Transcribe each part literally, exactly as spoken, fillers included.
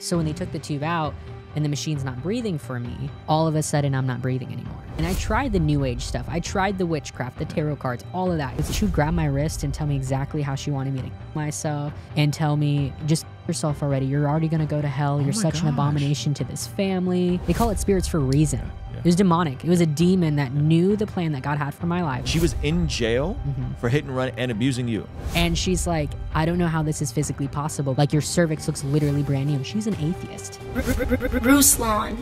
So when they took the tube out and the machine's not breathing for me, all of a sudden I'm not breathing anymore. And I tried the new age stuff. I tried the witchcraft, the tarot cards, all of that. She would grab my wrist and tell me exactly how she wanted me to kill myself and tell me, just yourself already. You're already gonna go to hell. You're oh such gosh. an abomination to this family. They call it spirits for a reason. Yeah. It was demonic. It was a demon that knew the plan that God had for my life. She was in jail mm-hmm. for hit and run and abusing you. And she's like, I don't know how this is physically possible. Like your cervix looks literally brand new. She's an atheist. Bruce Lawne.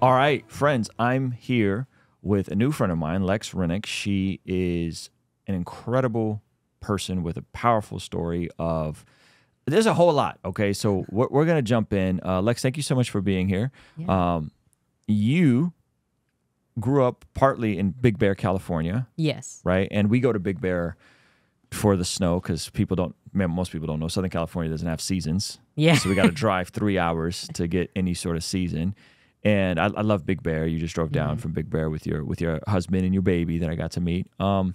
All right, friends, I'm here with a new friend of mine, Lex Renick. She is an incredible person with a powerful story of... There's a whole lot, okay? So we're, we're going to jump in. Uh, Lex, thank you so much for being here. Yeah. Um, you grew up partly in Big Bear, California. Yes. Right? And we go to Big Bear for the snow because people don't, most people don't know, Southern California doesn't have seasons. Yeah. So we got to drive three hours to get any sort of season. And I, I love Big Bear. You just drove down mm-hmm. from Big Bear with your with your husband and your baby that I got to meet. Um,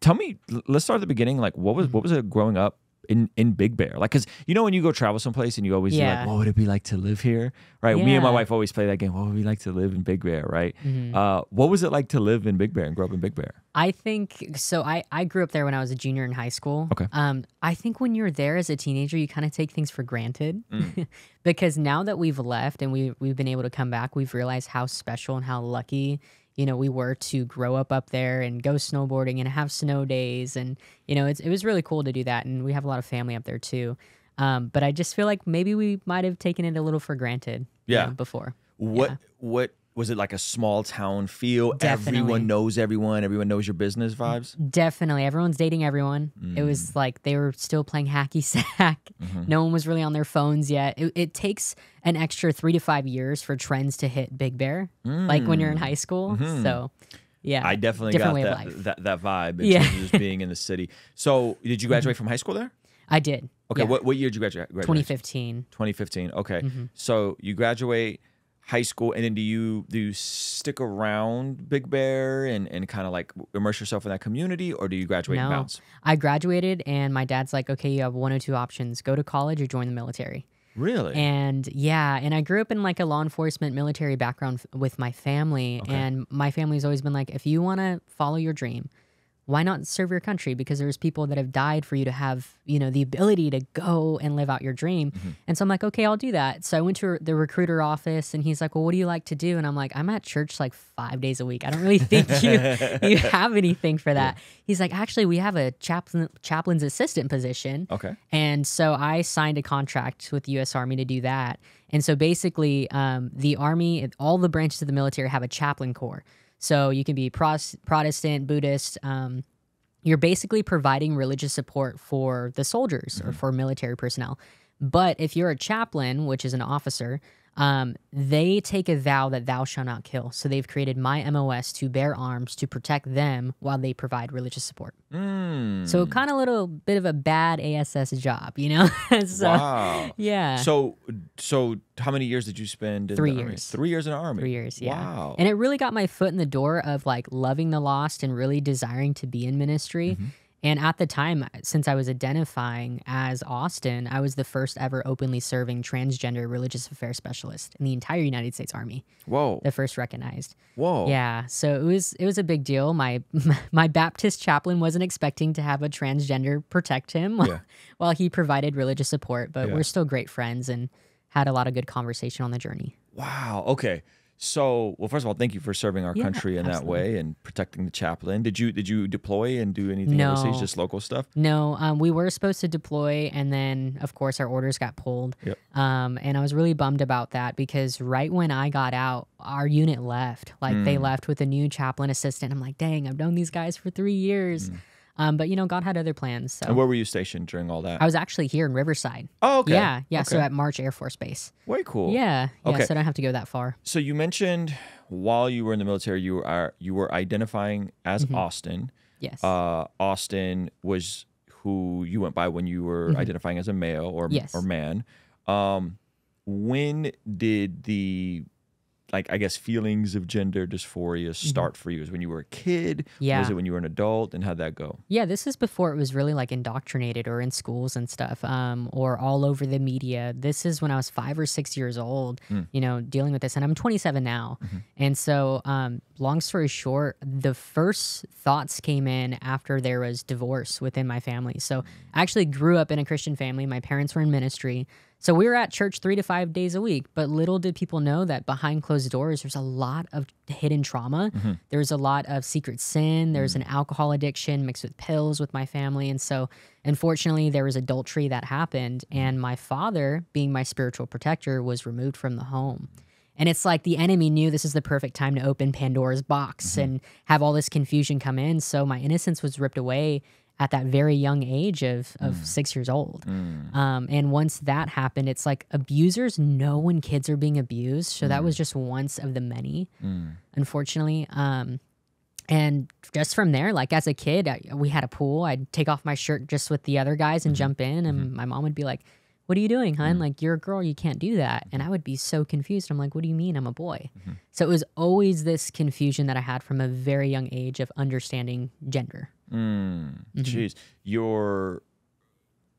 tell me, let's start at the beginning. Like, what was, what was it growing up in in Big Bear? Like, because you know when you go travel someplace and you always yeah. like, what would it be like to live here, right? Yeah. Me and my wife always play that game, what would we like to live in Big Bear, right? Mm-hmm. Uh, what was it like to live in Big Bear and grow up in Big Bear? I think, so I, I grew up there when I was a junior in high school. Okay. Um, I think when you're there as a teenager, you kind of take things for granted mm. because now that we've left and we, we've been able to come back, we've realized how special and how lucky you know, we were to grow up up there and go snowboarding and have snow days. And, you know, it's, it was really cool to do that. And we have a lot of family up there, too. Um, but I just feel like maybe we might have taken it a little for granted yeah. you know, before. What yeah. what was it like a small town feel? Definitely. Everyone knows everyone. Everyone knows your business vibes. Definitely. Everyone's dating everyone. Mm. It was like they were still playing hacky sack. Mm-hmm. No one was really on their phones yet. It, it takes an extra three to five years for trends to hit Big Bear, mm. like when you're in high school. Mm-hmm. So, yeah. I definitely got that, that, that vibe in yeah. terms of just being in the city. So did you graduate mm-hmm. from high school there? I did. Okay. Yeah. What, what year did you graduate? graduate? twenty fifteen. twenty fifteen. Okay. Mm-hmm. So you graduate high school, and then do you do you stick around Big Bear and, and kind of like immerse yourself in that community, or do you graduate no, and bounce? I graduated, and my dad's like, okay, you have one or two options. Go to college or join the military. Really? And yeah, and I grew up in like a law enforcement military background with my family, okay. and my family's always been like, if you want to follow your dream, why not serve your country? Because there's people that have died for you to have, you know, the ability to go and live out your dream. Mm-hmm. And so I'm like, okay, I'll do that. So I went to the recruiter office and he's like, well, what do you like to do? And I'm like, I'm at church like five days a week. I don't really think you, you have anything for that. Yeah. He's like, actually, we have a chaplain, chaplain's assistant position. Okay. And so I signed a contract with the U S Army to do that. And so basically um, the Army, all the branches of the military have a chaplain corps. So you can be Protestant, Buddhist. Um, you're basically providing religious support for the soldiers mm-hmm. or for military personnel. But if you're a chaplain, which is an officer, um, they take a vow that thou shalt not kill. So they've created my M O S to bear arms to protect them while they provide religious support. Mm. So kind of a little bit of a bad A S S job, you know? so, wow. Yeah. So so how many years did you spend in Three the years. Army? Three years in the Army? Three years, yeah. Wow. And it really got my foot in the door of like loving the lost and really desiring to be in ministry. Mm-hmm. And at the time, since I was identifying as Austin, I was the first ever openly serving transgender religious affairs specialist in the entire United States Army. Whoa. The first recognized. Whoa. Yeah. So it was it was a big deal. My my Baptist chaplain wasn't expecting to have a transgender protect him yeah. while he provided religious support, but yeah. we're still great friends and had a lot of good conversation on the journey. Wow. Okay. So, well, first of all, thank you for serving our yeah, country in absolutely. that way and protecting the chaplain. Did you did you deploy and do anything no. overseas, just local stuff? No, um, we were supposed to deploy, and then, of course, our orders got pulled. Yep. Um, and I was really bummed about that because right when I got out, our unit left. Like, mm. they left with a new chaplain assistant. I'm like, dang, I've known these guys for three years. Mm. Um, but, you know, God had other plans. So. And where were you stationed during all that? I was actually here in Riverside. Oh, okay. Yeah, yeah. Okay. So at March Air Force Base. Way cool. Yeah, yeah. Okay. So I don't have to go that far. So you mentioned while you were in the military, you were, you were identifying as mm-hmm. Austin. Yes. Uh, Austin was who you went by when you were mm-hmm. identifying as a male or, yes. or man. Um, when did the like, I guess, feelings of gender dysphoria start mm-hmm. for you? Is when you were a kid? Yeah. Was it when you were an adult? And how'd that go? Yeah, this is before it was really, like, indoctrinated or in schools and stuff, um, or all over the media. This is when I was five or six years old, mm. you know, dealing with this. And I'm twenty-seven now. Mm-hmm. And so, um, long story short, the first thoughts came in after there was divorce within my family. So I actually grew up in a Christian family. My parents were in ministry. So we were at church three to five days a week, but little did people know that behind closed doors, there's a lot of hidden trauma. Mm-hmm. There's a lot of secret sin. There's mm-hmm. an alcohol addiction mixed with pills with my family. And so, unfortunately, there was adultery that happened, and my father, being my spiritual protector, was removed from the home. And it's like the enemy knew this is the perfect time to open Pandora's box mm-hmm. and have all this confusion come in. So my innocence was ripped away at that very young age of, of mm. six years old. Mm. Um, and once that happened, it's like abusers know when kids are being abused. So mm. that was just once of the many, mm. unfortunately. Um, and just from there, like as a kid, I, we had a pool. I'd take off my shirt just with the other guys and mm-hmm. jump in. And mm-hmm. my mom would be like, "What are you doing, hon? Mm-hmm. Like, you're a girl, you can't do that." And I would be so confused. I'm like, "What do you mean? I'm a boy." Mm-hmm. So it was always this confusion that I had from a very young age of understanding gender. Mm, mm-hmm. Jeez. Your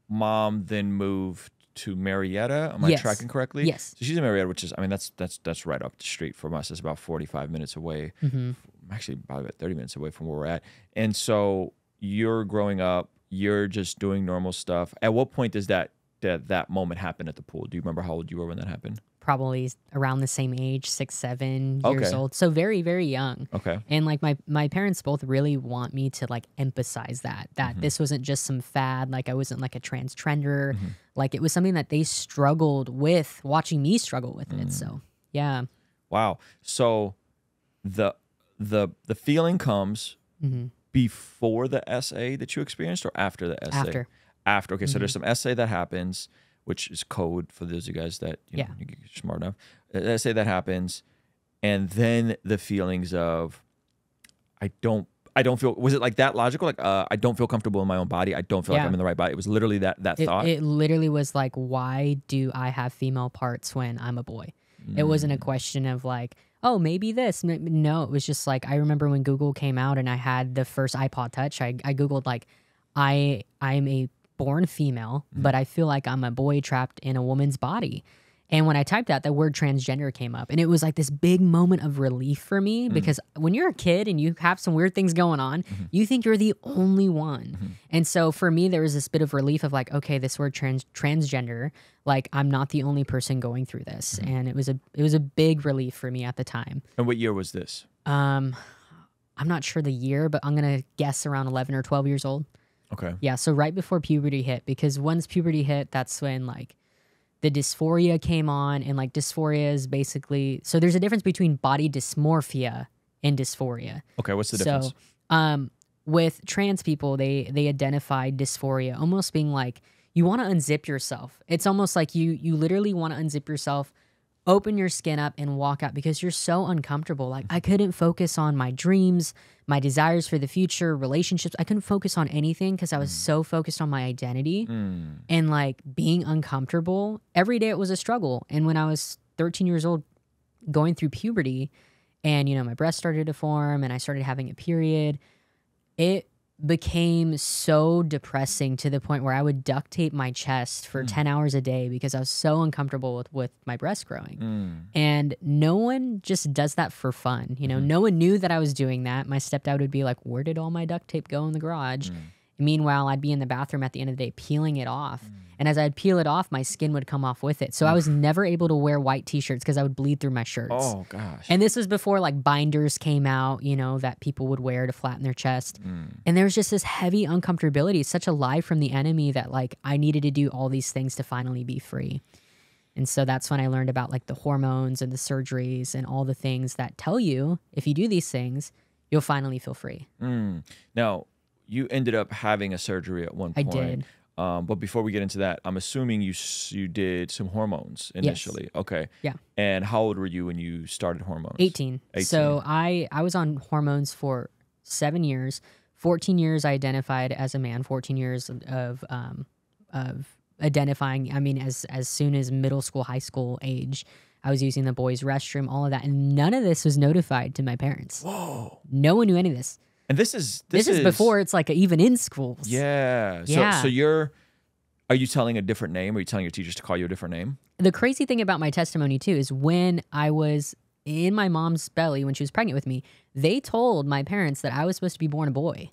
mom then moved to Marietta. Am I yes. tracking correctly? Yes. So she's in Marietta, which is, I mean, that's that's that's right up the street from us. It's about forty-five minutes away. Mm-hmm. Actually, probably about thirty minutes away from where we're at. And so you're growing up, you're just doing normal stuff. At what point does that that that moment happen at the pool? Do you remember how old you were when that happened? Probably around the same age, six, seven years okay. old. So very, very young. Okay. And like my, my parents both really want me to like emphasize that, that mm-hmm. this wasn't just some fad. Like I wasn't like a trans trender. Mm-hmm. Like it was something that they struggled with watching me struggle with mm. it. So yeah. Wow. So the, the, the feeling comes mm-hmm. before the S A that you experienced or after the S A? After. After. Okay. Mm-hmm. So there's some S A that happens, which is code for those of you guys that you know, yeah. you're smart enough. Let's say that happens, and then the feelings of I don't, I don't feel. Was it like that logical? Like uh, I don't feel comfortable in my own body. I don't feel yeah. like I'm in the right body. It was literally that that it, thought. It literally was like, why do I have female parts when I'm a boy? Mm. It wasn't a question of like, oh, maybe this. No, it was just like I remember when Google came out and I had the first iPod Touch. I I googled like, I I'm a born female, mm-hmm. but I feel like I'm a boy trapped in a woman's body. And when I typed that, the word transgender came up. And it was like this big moment of relief for me mm-hmm. because when you're a kid and you have some weird things going on, mm-hmm. you think you're the only one. Mm-hmm. And so for me, there was this bit of relief of like, okay, this word trans transgender, like I'm not the only person going through this. Mm-hmm. And it was a it was a big relief for me at the time. And what year was this? Um, I'm not sure the year, but I'm going to guess around eleven or twelve years old. Okay. Yeah, so right before puberty hit, because once puberty hit, that's when like the dysphoria came on, and like dysphoria is basically, so there's a difference between body dysmorphia and dysphoria. Okay, what's the difference? So, um, with trans people, they they identify dysphoria almost being like you want to unzip yourself. It's almost like you you literally want to unzip yourself, open your skin up and walk out because you're so uncomfortable. Like I couldn't focus on my dreams, my desires for the future, relationships. I couldn't focus on anything because I was mm. so focused on my identity mm. and like being uncomfortable. Every day it was a struggle. And when I was thirteen years old going through puberty and, you know, my breasts started to form and I started having a period, it became so depressing to the point where I would duct tape my chest for mm. ten hours a day because I was so uncomfortable with, with my breast growing. Mm. And no one just does that for fun. You know, mm. no one knew that I was doing that. My stepdad would be like, "Where did all my duct tape go in the garage?" Mm. Meanwhile, I'd be in the bathroom at the end of the day peeling it off. Mm. And as I'd peel it off, my skin would come off with it. So I was never able to wear white t-shirts because I would bleed through my shirts. Oh, gosh. And this was before like binders came out, you know, that people would wear to flatten their chest. Mm. And there was just this heavy uncomfortability, such a lie from the enemy that like I needed to do all these things to finally be free. And so that's when I learned about like the hormones and the surgeries and all the things that tell you if you do these things, you'll finally feel free. Mm. Now, you ended up having a surgery at one point. I did. Um, but before we get into that, I'm assuming you you did some hormones initially. Yes. Okay. Yeah. And how old were you when you started hormones? eighteen. eighteen. So I, I was on hormones for seven years. fourteen years I identified as a man. fourteen years of um, of identifying, I mean, as, as soon as middle school, high school age, I was using the boys' restroom, all of that. And none of this was notified to my parents. Whoa. No one knew any of this. And this is... This, this is, is before it's like even in schools. Yeah. yeah. So, so you're... Are you telling a different name? Are you telling your teachers to call you a different name? The crazy thing about my testimony, too, is when I was in my mom's belly, when she was pregnant with me, they told my parents that I was supposed to be born a boy.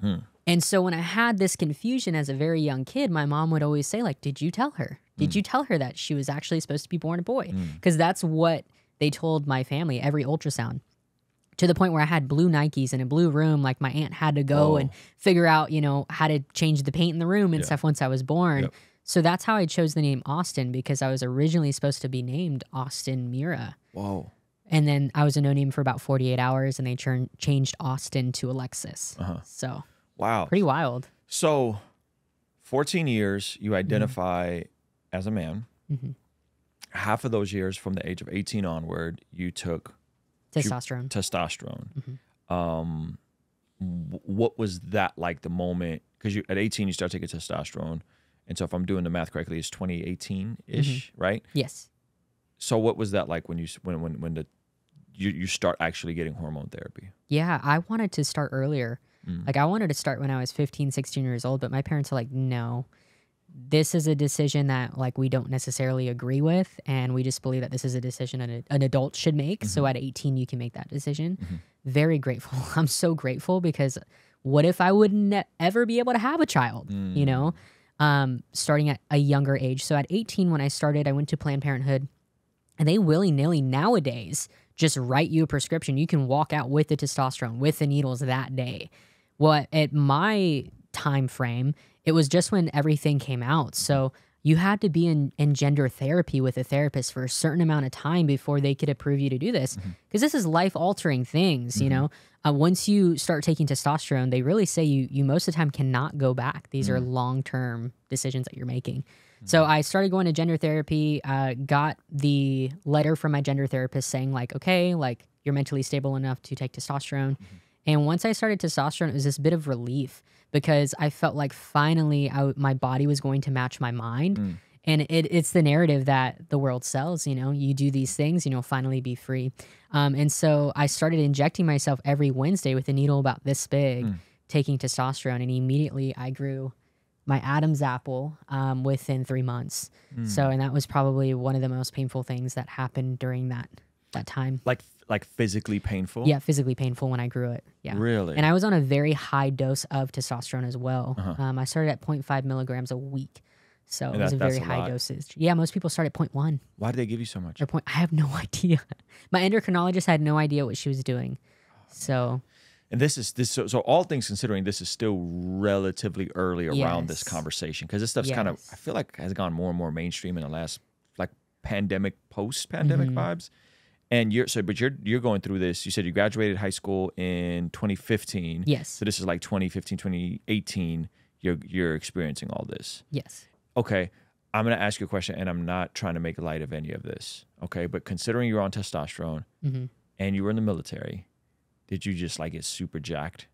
Hmm. And so when I had this confusion as a very young kid, my mom would always say, like, did you tell her? Did mm. you tell her that she was actually supposed to be born a boy? Because mm. that's what they told my family, every ultrasound, to the point where I had blue Nikes in a blue room. Like, my aunt had to go oh. and figure out, you know, how to change the paint in the room and yeah. stuff once I was born. Yep. So that's how I chose the name Austin, because I was originally supposed to be named Austin Mira. Whoa. And then I was a no-name for about forty-eight hours, and they ch changed Austin to Alexis. Uh-huh. So... Wow. Pretty wild. So, fourteen years, you identify mm-hmm. as a man. Mm-hmm. Half of those years, from the age of eighteen onward, you took... Testosterone. Testosterone. Mm-hmm. um, what was that like, the moment? Because you at eighteen, you start taking testosterone. And so if I'm doing the math correctly, it's twenty eighteen-ish, mm-hmm. right? Yes. So what was that like when you when when, when the you, you start actually getting hormone therapy? Yeah, I wanted to start earlier. Like, I wanted to start when I was fifteen, sixteen years old, but my parents are like, no, this is a decision that, like, we don't necessarily agree with, and we just believe that this is a decision an, an adult should make. Mm-hmm. So at eighteen, you can make that decision. Mm-hmm. Very grateful. I'm so grateful, because what if I wouldn't ever be able to have a child, mm. you know, um, starting at a younger age. So at eighteen, when I started, I went to Planned Parenthood, and they willy-nilly nowadays just write you a prescription. You can walk out with the testosterone, with the needles that day. Well, at my time frame, it was just when everything came out. So you had to be in, in gender therapy with a therapist for a certain amount of time before they could approve you to do this. Because mm-hmm. this is life-altering things, mm-hmm. you know. Uh, once you start taking testosterone, they really say you, you most of the time cannot go back. These mm-hmm. are long-term decisions that you're making. Mm-hmm. So I started going to gender therapy, uh, got the letter from my gender therapist saying, like, okay, like, you're mentally stable enough to take testosterone. Mm-hmm. And once I started testosterone, it was this bit of relief, because I felt like finally I w my body was going to match my mind. Mm. And it, it's the narrative that the world sells, you know, you do these things, you know, finally be free. Um, and so I started injecting myself every Wednesday with a needle about this big, mm. taking testosterone. And immediately I grew my Adam's apple um, within three months. Mm. So, and that was probably one of the most painful things that happened during that, that time. Like, Like physically painful? Yeah, physically painful when I grew it. Yeah. Really? And I was on a very high dose of testosterone as well. Uh-huh. um, I started at zero point five milligrams a week. So and it was that, a very high a dosage. Yeah, most people start at zero point one. Why did they give you so much? Or point, I have no idea. My endocrinologist had no idea what she was doing. So... And this is this. So, so all things considering, this is still relatively early around yes. this conversation. Because this stuff's yes. kind of, I feel like, has gone more and more mainstream in the last, like, pandemic, post-pandemic mm-hmm. vibes. And you're so, but you're you're going through this. You said you graduated high school in twenty fifteen. Yes. So this is like twenty fifteen, twenty eighteen. You're you're experiencing all this. Yes. Okay. I'm gonna ask you a question, and I'm not trying to make light of any of this. Okay. But considering you're on testosterone mm-hmm. and you were in the military, did you just like get super jacked?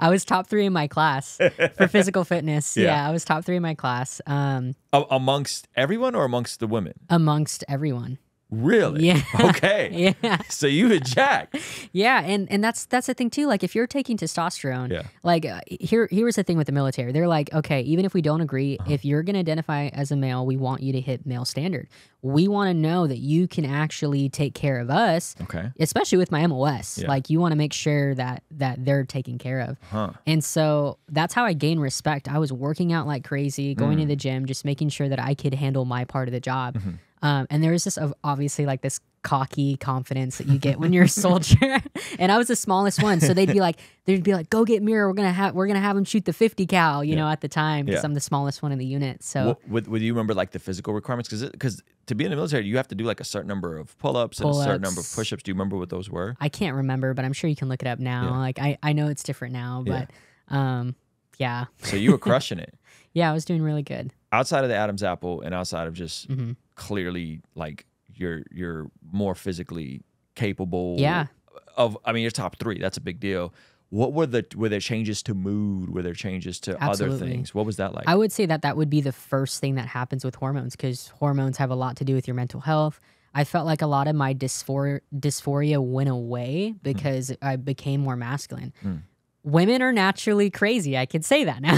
I was top three in my class for physical fitness. Yeah. yeah, I was top three in my class. Um, a- amongst everyone or amongst the women? Amongst everyone. Really? Yeah. Okay. Yeah. So you were jacked. Yeah, and and that's that's the thing too. Like, if you're taking testosterone, yeah. like uh, here here was the thing with the military. They're like, okay, even if we don't agree, uh-huh. if you're gonna identify as a male, we want you to hit male standard. We want to know that you can actually take care of us. Okay. Especially with my M O S, yeah. like you want to make sure that that they're taken care of. Huh. And so that's how I gained respect. I was working out like crazy, going mm. to the gym, just making sure that I could handle my part of the job. Mm-hmm. Um, and there was this, obviously, like this cocky confidence that you get when you're a soldier. And I was the smallest one, so they'd be like, they'd be like, "Go get Mira. We're gonna have, we're gonna have him shoot the fifty cal." You yeah. know, at the time, because yeah. I'm the smallest one in the unit. So, would you remember like the physical requirements? Because because to be in the military, you have to do like a certain number of pull-ups pull and a certain number of push-ups. Do you remember what those were? I can't remember, but I'm sure you can look it up now. Yeah. Like I, I know it's different now, but yeah. um, yeah. So you were crushing it. Yeah, I was doing really good. Outside of the Adam's apple, and outside of just. Mm-hmm. Clearly, like you're you're more physically capable. Yeah. Of I mean, you're top three. That's a big deal. What were the, were there changes to mood? Were there changes to Absolutely. Other things? What was that like? I would say that that would be the first thing that happens with hormones, because hormones have a lot to do with your mental health. I felt like a lot of my dysphoria, dysphoria went away because mm. I became more masculine. Mm. Women are naturally crazy. I could say that now,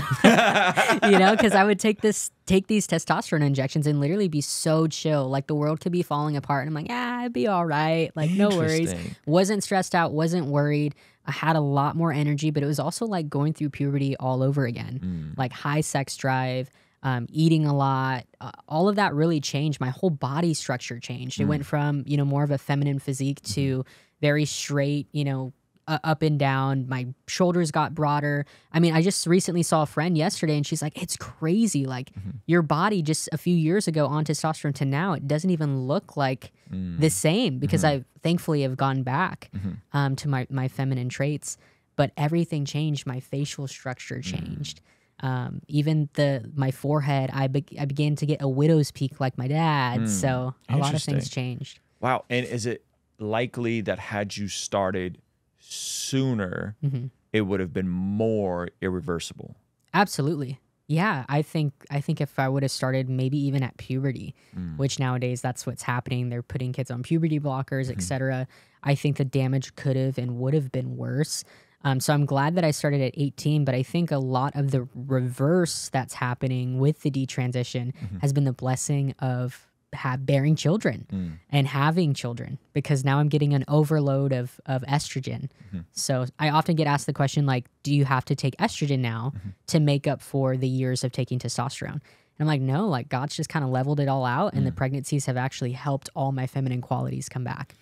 you know, because I would take this, take these testosterone injections and literally be so chill. Like the world could be falling apart. And I'm like, yeah, I'd be all right. Like, no worries. Wasn't stressed out. Wasn't worried. I had a lot more energy, but it was also like going through puberty all over again, mm. like high sex drive, um, eating a lot. Uh, all of that really changed. My whole body structure changed. Mm. It went from, you know, more of a feminine physique to very straight, you know, Uh, up and down. My shoulders got broader. I mean, I just recently saw a friend yesterday and she's like, it's crazy. Like mm-hmm. your body just a few years ago on testosterone to now, it doesn't even look like mm. the same, because mm-hmm. I thankfully have gone back mm-hmm. um, to my, my feminine traits, but everything changed. My facial structure changed. Mm. Um, even the, my forehead, I, be I began to get a widow's peak like my dad. Mm. So a lot of things changed. Wow. And is it likely that had you started sooner, mm-hmm. it would have been more irreversible? Absolutely. Yeah, I think I think if I would have started maybe even at puberty, mm. which nowadays that's what's happening. They're putting kids on puberty blockers, mm-hmm. et cetera. I think the damage could have and would have been worse. Um, so I'm glad that I started at eighteen, but I think a lot of the reverse that's happening with the detransition mm-hmm. has been the blessing of have bearing children mm. and having children, because now I'm getting an overload of, of estrogen. Mm-hmm. So I often get asked the question, like, do you have to take estrogen now mm-hmm. to make up for the years of taking testosterone? And I'm like, no, like God's just kind of leveled it all out. And mm. the pregnancies have actually helped all my feminine qualities come back,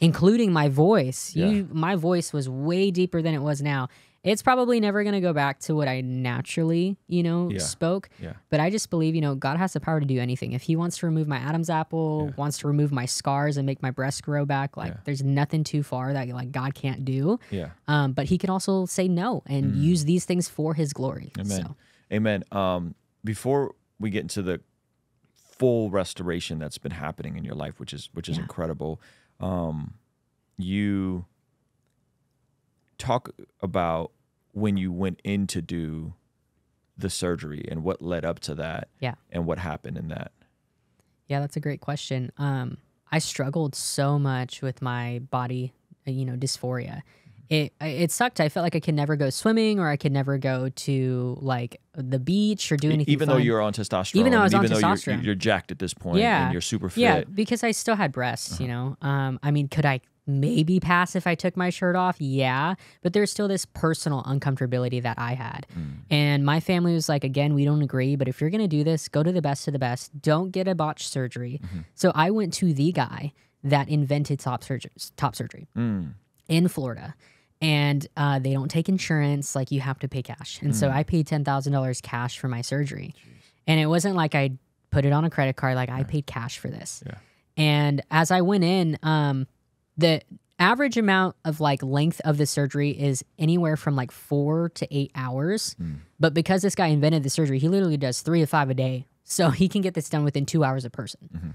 including my voice. Yeah. You, my voice was way deeper than it was now. It's probably never going to go back to what I naturally, you know, yeah. spoke. Yeah. But I just believe, you know, God has the power to do anything. If he wants to remove my Adam's apple, yeah. wants to remove my scars and make my breasts grow back, like yeah. there's nothing too far that like God can't do. Yeah. Um, but he can also say no and mm. use these things for his glory. Amen. So. Amen. Um, before we get into the full restoration that's been happening in your life, which is, which is yeah. incredible, um, you... talk about when you went in to do the surgery and what led up to that yeah. and what happened in that. Yeah, that's a great question. Um, I struggled so much with my body, you know, dysphoria. It, it sucked. I felt like I could never go swimming, or I could never go to like the beach or do anything. Even fun. Though you were on testosterone. Even though I was even on testosterone. You're, you're jacked at this point yeah. and you're super fit. Yeah, because I still had breasts, uh-huh. you know. Um, I mean, could I maybe pass if I took my shirt off? Yeah, but there's still this personal uncomfortability that I had. Mm. And my family was like, again, we don't agree, but if you're going to do this, go to the best of the best. Don't get a botched surgery. Mm-hmm. So I went to the guy that invented top, surger top surgery mm. in Florida. And uh, they don't take insurance, like you have to pay cash. And mm. so I paid ten thousand dollars cash for my surgery. Jeez. And it wasn't like I put it on a credit card, like right. I paid cash for this. Yeah. And as I went in, um, the average amount of like length of the surgery is anywhere from like four to eight hours. Mm. But because this guy invented the surgery, he literally does three to five a day. So he can get this done within two hours a person. Mm-hmm.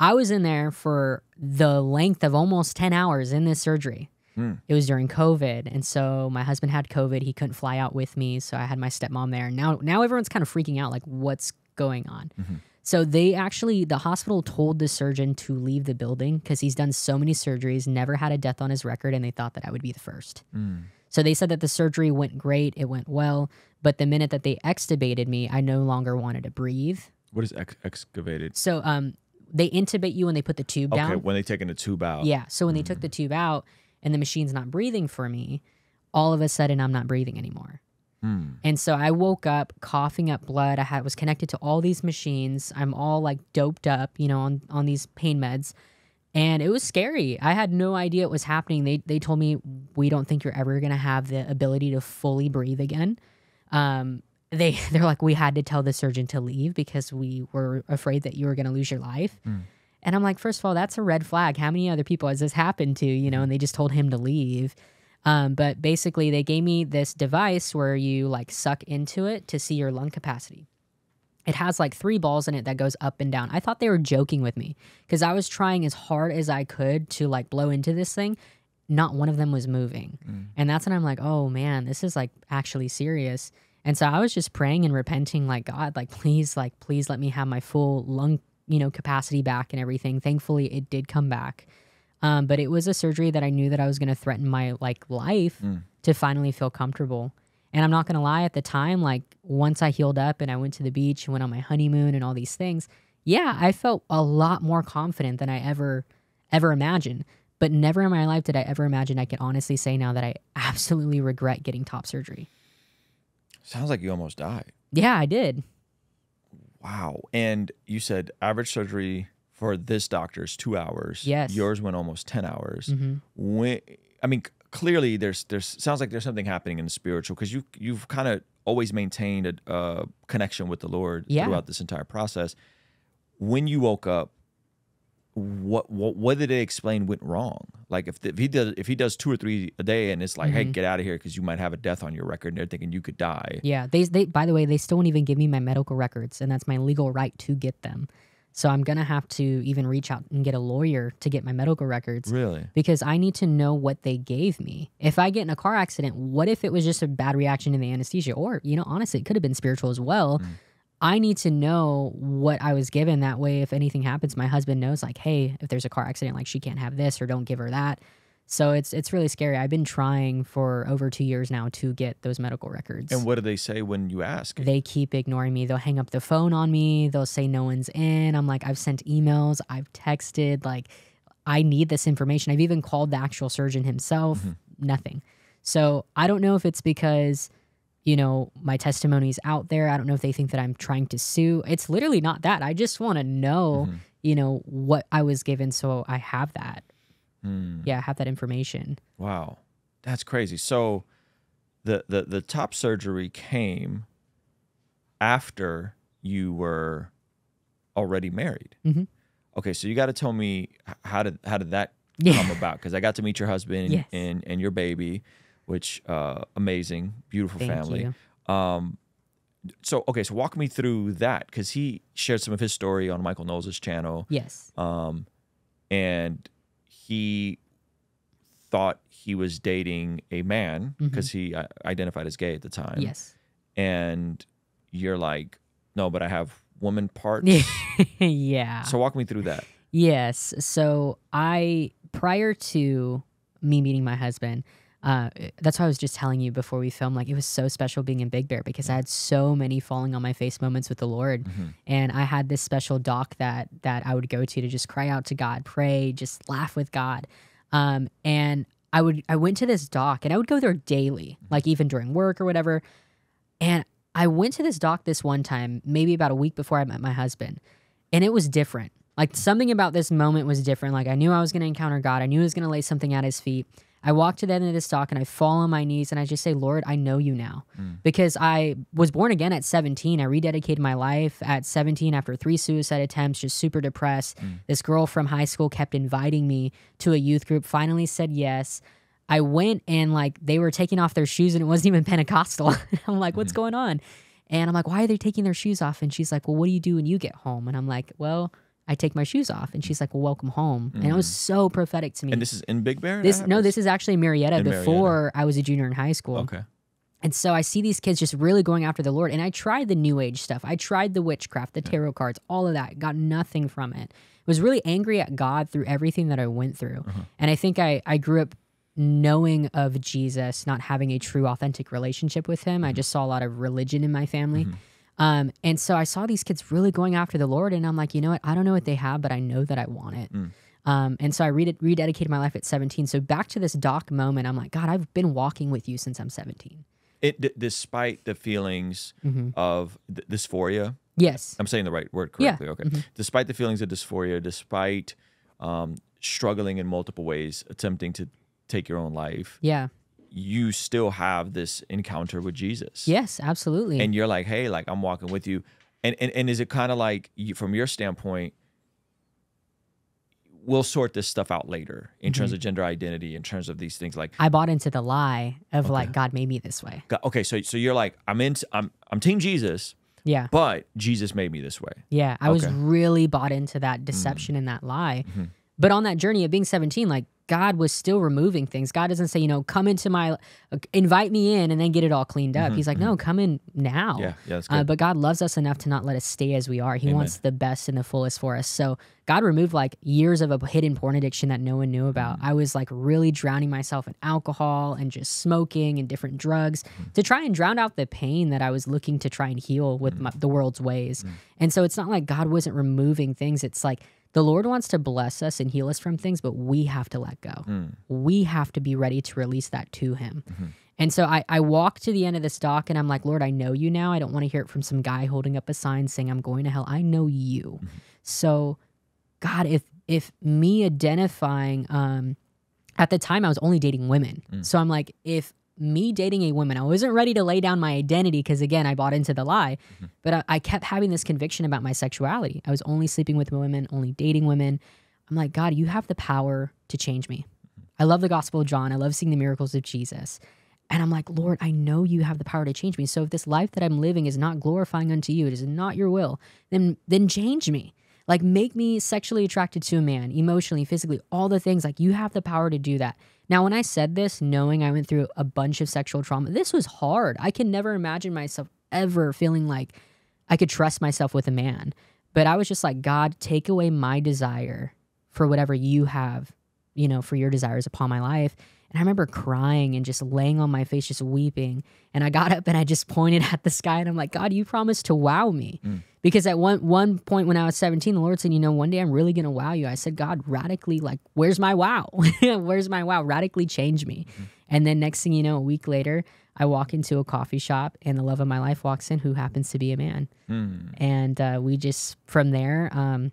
I was in there for the length of almost ten hours in this surgery. Mm. It was during COVID. And so my husband had COVID. He couldn't fly out with me. So I had my stepmom there. And now, now everyone's kind of freaking out, like what's going on? Mm-hmm. So they actually, the hospital told the surgeon to leave the building because he's done so many surgeries, never had a death on his record, and they thought that I would be the first. Mm. So they said that the surgery went great, it went well, but the minute that they extubated me, I no longer wanted to breathe. What is ex excavated? So um, they intubate you when they put the tube okay, down. Okay, when they're taking the tube out. Yeah, so when mm. they took the tube out and the machine's not breathing for me, all of a sudden I'm not breathing anymore. Mm. And so I woke up coughing up blood. I had, was connected to all these machines. I'm all like doped up, you know, on, on these pain meds. And it was scary. I had no idea it was happening. They, they told me, we don't think you're ever going to have the ability to fully breathe again. Um, they, they're like, we had to tell the surgeon to leave because we were afraid that you were going to lose your life. Mm. And I'm like, first of all, that's a red flag. How many other people has this happened to, you know, and they just told him to leave. Um, but basically they gave me this device where you like suck into it to see your lung capacity. It has like three balls in it that goes up and down. I thought they were joking with me because I was trying as hard as I could to like blow into this thing. not one of them was moving. Mm. And that's when I'm like, oh man, this is like actually serious. And so I was just praying and repenting, like, God, like, please, like, please let me have my full lung, you know, capacity back and everything. Thankfully, it did come back. Um, but it was a surgery that I knew that I was going to threaten my, like, life mm. to finally feel comfortable. And I'm not going to lie, at the time, like, once I healed up and I went to the beach and went on my honeymoon and all these things, yeah, I felt a lot more confident than I ever, ever imagined. But never in my life did I ever imagine, I can honestly say now, that I absolutely regret getting top surgery. Sounds like you almost died. Yeah, I did. Wow. And you said average surgery for this doctor is two hours. Yes. Yours went almost ten hours. Mm-hmm. When, I mean, clearly there's, there's, sounds like there's something happening in the spiritual, because you, you've kind of always maintained a uh, connection with the Lord yeah. throughout this entire process. When you woke up, what, what, what did they explain went wrong? Like, if, the, if he does, if he does two or three a day, and it's like, mm-hmm. hey, get out of here because you might have a death on your record, and they're thinking you could die. Yeah, they, they, by the way, they still won't even give me my medical records, and that's my legal right to get them. So I'm going to have to even reach out and get a lawyer to get my medical records. Really? Because I need to know what they gave me. If I get in a car accident, what if it was just a bad reaction to the anesthesia? Or, you know, honestly, it could have been spiritual as well. Mm. I need to know what I was given. That way, if anything happens, my husband knows, like, hey, if there's a car accident, like, she can't have this, or don't give her that. So it's it's really scary. I've been trying for over two years now to get those medical records. And what do they say when you ask? They keep ignoring me. They'll hang up the phone on me. They'll say no one's in. I'm like, I've sent emails. I've texted. Like, I need this information. I've even called the actual surgeon himself. Mm-hmm. Nothing. So I don't know if it's because, you know, my testimony's out there. I don't know if they think that I'm trying to sue. It's literally not that. I just want to know, mm-hmm. you know, what I was given, so I have that. Mm. Yeah, I have that information. Wow, that's crazy. So the, the the top surgery came after you were already married. Mm-hmm. Okay, so you got to tell me, how did how did that yeah. come about? Because I got to meet your husband yes. and and your baby, which uh, amazing, beautiful Thank family. You. Um, so okay, so walk me through that, because he shared some of his story on Michael Knowles' channel. Yes, um, and. He thought he was dating a man because mm-hmm. he uh, identified as gay at the time. Yes. And you're like, no, but I have woman parts. Yeah. So walk me through that. Yes. So I, prior to me meeting my husband, uh, that's why I was just telling you before we filmed, like, it was so special being in Big Bear, because I had so many falling on my face moments with the Lord. Mm-hmm. And I had this special doc that, that I would go to, to just cry out to God, pray, just laugh with God. Um, and I would, I went to this doc, and I would go there daily, like even during work or whatever. And I went to this doc this one time, maybe about a week before I met my husband, and it was different. Like, something about this moment was different. Like, I knew I was going to encounter God. I knew I was going to lay something at his feet. I walk to the end of this dock, and I fall on my knees, and I just say, Lord, I know you now. Mm. Because I was born again at seventeen. I rededicated my life at seventeen after three suicide attempts, just super depressed. Mm. This girl from high school kept inviting me to a youth group, finally said yes. I went, and like, they were taking off their shoes, and it wasn't even Pentecostal. I'm like, what's mm. going on? And I'm like, why are they taking their shoes off? And she's like, well, what do you do when you get home? And I'm like, well, I take my shoes off. And she's like, well, welcome home. Mm. And it was so prophetic to me. And this is in Big Bear? This, no, this is actually Marietta in before Marietta. I was a junior in high school. Okay. And so I see these kids just really going after the Lord. And I tried the New Age stuff. I tried the witchcraft, the tarot cards, all of that. Got nothing from it. Was really angry at God through everything that I went through. Uh-huh. And I think I, I grew up knowing of Jesus, not having a true, authentic relationship with him. Mm-hmm. I just saw a lot of religion in my family. Mm-hmm. Um, and so I saw these kids really going after the Lord, and I'm like, you know what? I don't know what they have, but I know that I want it. Mm. Um, and so I re rededicated my life at seventeen. So back to this doc moment, I'm like, God, I've been walking with you since I'm seventeen. It d despite the feelings mm-hmm. of th dysphoria. Yes. I'm saying the right word correctly. Yeah. Okay. Mm-hmm. Despite the feelings of dysphoria, despite um, struggling in multiple ways, attempting to take your own life. Yeah. You still have this encounter with Jesus. Yes, absolutely. And you're like, hey, like, I'm walking with you. And and, and is it kind of like, you, from your standpoint, we'll sort this stuff out later in mm-hmm. terms of gender identity, in terms of these things? Like, I bought into the lie of okay. like, God made me this way. God, okay, so so you're like, I'm in, I'm I'm team Jesus. Yeah. But Jesus made me this way. Yeah, I okay. was really bought into that deception mm-hmm. and that lie. Mm-hmm. But on that journey of being seventeen, like, God was still removing things. God doesn't say, you know, come into my, uh, invite me in and then get it all cleaned up. Mm-hmm, He's like, mm-hmm. no, come in now. Yeah, yeah, that's good. Uh, but God loves us enough to not let us stay as we are. He Amen. wants the best and the fullest for us. So God removed like years of a hidden porn addiction that no one knew about. Mm-hmm. I was like really drowning myself in alcohol and just smoking and different drugs mm-hmm. to try and drown out the pain that I was looking to try and heal with mm-hmm. my, the world's ways. Mm-hmm. And so it's not like God wasn't removing things. It's like, the Lord wants to bless us and heal us from things, but we have to let go. Mm. We have to be ready to release that to him. Mm-hmm. And so I, I walk to the end of this dock and I'm like, Lord, I know you now. I don't want to hear it from some guy holding up a sign saying I'm going to hell. I know you. Mm-hmm. So God, if if me identifying, um, at the time I was only dating women. Mm. So I'm like, if me dating a woman, I wasn't ready to lay down my identity because, again, I bought into the lie, mm-hmm. but I, I kept having this conviction about my sexuality. I was only sleeping with women, only dating women. I'm like, God, you have the power to change me. I love the Gospel of John. I love seeing the miracles of Jesus. And I'm like, Lord, I know you have the power to change me. So if this life that I'm living is not glorifying unto you, it is not your will, then, then change me. Like, make me sexually attracted to a man, emotionally, physically, all the things. Like, you have the power to do that. Now, when I said this, knowing I went through a bunch of sexual trauma, this was hard. I can never imagine myself ever feeling like I could trust myself with a man. But I was just like, God, take away my desire for whatever you have, you know, for your desires upon my life. And I remember crying and just laying on my face, just weeping. And I got up and I just pointed at the sky and I'm like, God, you promised to wow me. Mm. Because at one one point when I was seventeen, the Lord said, you know, one day I'm really going to wow you. I said, God, radically, like, where's my wow? Where's my wow? Radically change me. Mm. And then next thing you know, a week later, I walk into a coffee shop and the love of my life walks in, who happens to be a man. Mm. And uh, we just, from there... Um,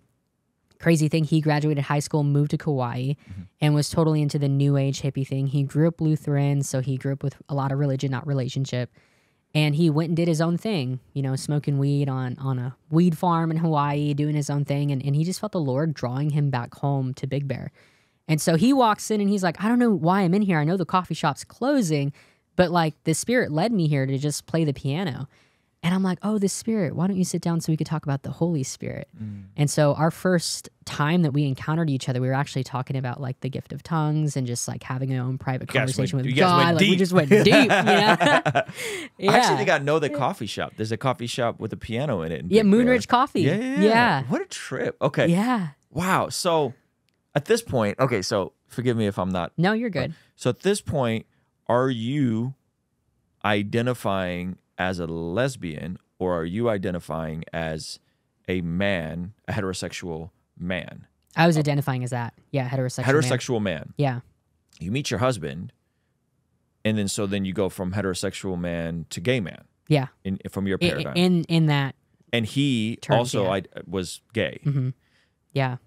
Crazy thing, he graduated high school, moved to Kauai, mm-hmm. and was totally into the new age hippie thing. He grew up Lutheran, so he grew up with a lot of religion, not relationship. And he went and did his own thing, you know, smoking weed on, on a weed farm in Hawaii, doing his own thing. And, and he just felt the Lord drawing him back home to Big Bear. And so he walks in and he's like, I don't know why I'm in here. I know the coffee shop's closing, but like the Spirit led me here to just play the piano. And I'm like, oh, the Spirit, why don't you sit down so we could talk about the Holy Spirit? Mm. And so our first time that we encountered each other, we were actually talking about like the gift of tongues and just like having our own private you conversation went, with God. Like, we just went deep. Yeah. Yeah. I actually think I know the coffee shop. There's a coffee shop with a piano in it. In yeah, Moonridge Coffee. Yeah, yeah, yeah. Yeah. What a trip. Okay. Yeah. Wow. So at this point, okay, so forgive me if I'm not. No, you're good. Right. So at this point, are you identifying as a lesbian, or are you identifying as a man, a heterosexual man? I was identifying as that. Yeah, heterosexual Heterosexual man. man. Yeah. You meet your husband, and then so then you go from heterosexual man to gay man. Yeah. In, from your paradigm. In in, in that And he terms, also yeah. I, was gay. Mm-hmm. Yeah.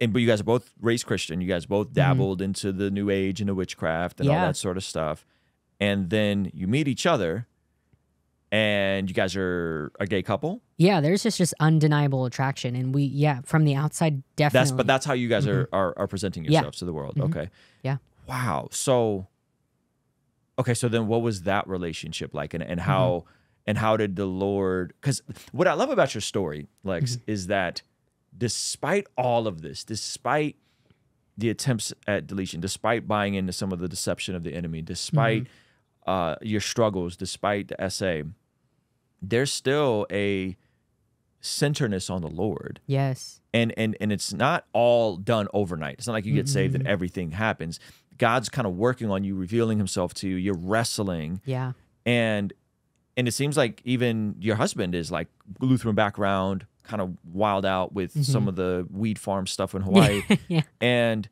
And But you guys are both raised Christian. You guys both dabbled mm-hmm. into the new age and the witchcraft and yeah. all that sort of stuff. And then you meet each other, and you guys are a gay couple? Yeah, there's just, just undeniable attraction. And we, yeah, from the outside, definitely. That's, but that's how you guys mm-hmm. are, are are presenting yourselves yeah. to the world. Mm-hmm. Okay. Yeah. Wow. So, okay, so then what was that relationship like? And, and, how, mm-hmm. and how did the Lord... Because what I love about your story, Lex, mm-hmm. is that despite all of this, despite the attempts at deletion, despite buying into some of the deception of the enemy, despite mm-hmm. uh, your struggles, despite the S A... there's still a centeredness on the Lord. Yes. And and and it's not all done overnight. It's not like you get mm-hmm. saved and everything happens. God's kind of working on you, revealing himself to you. You're wrestling. Yeah. And and it seems like even your husband is like Lutheran background, kind of wild out with mm-hmm. some of the weed farm stuff in Hawaii. Yeah. And,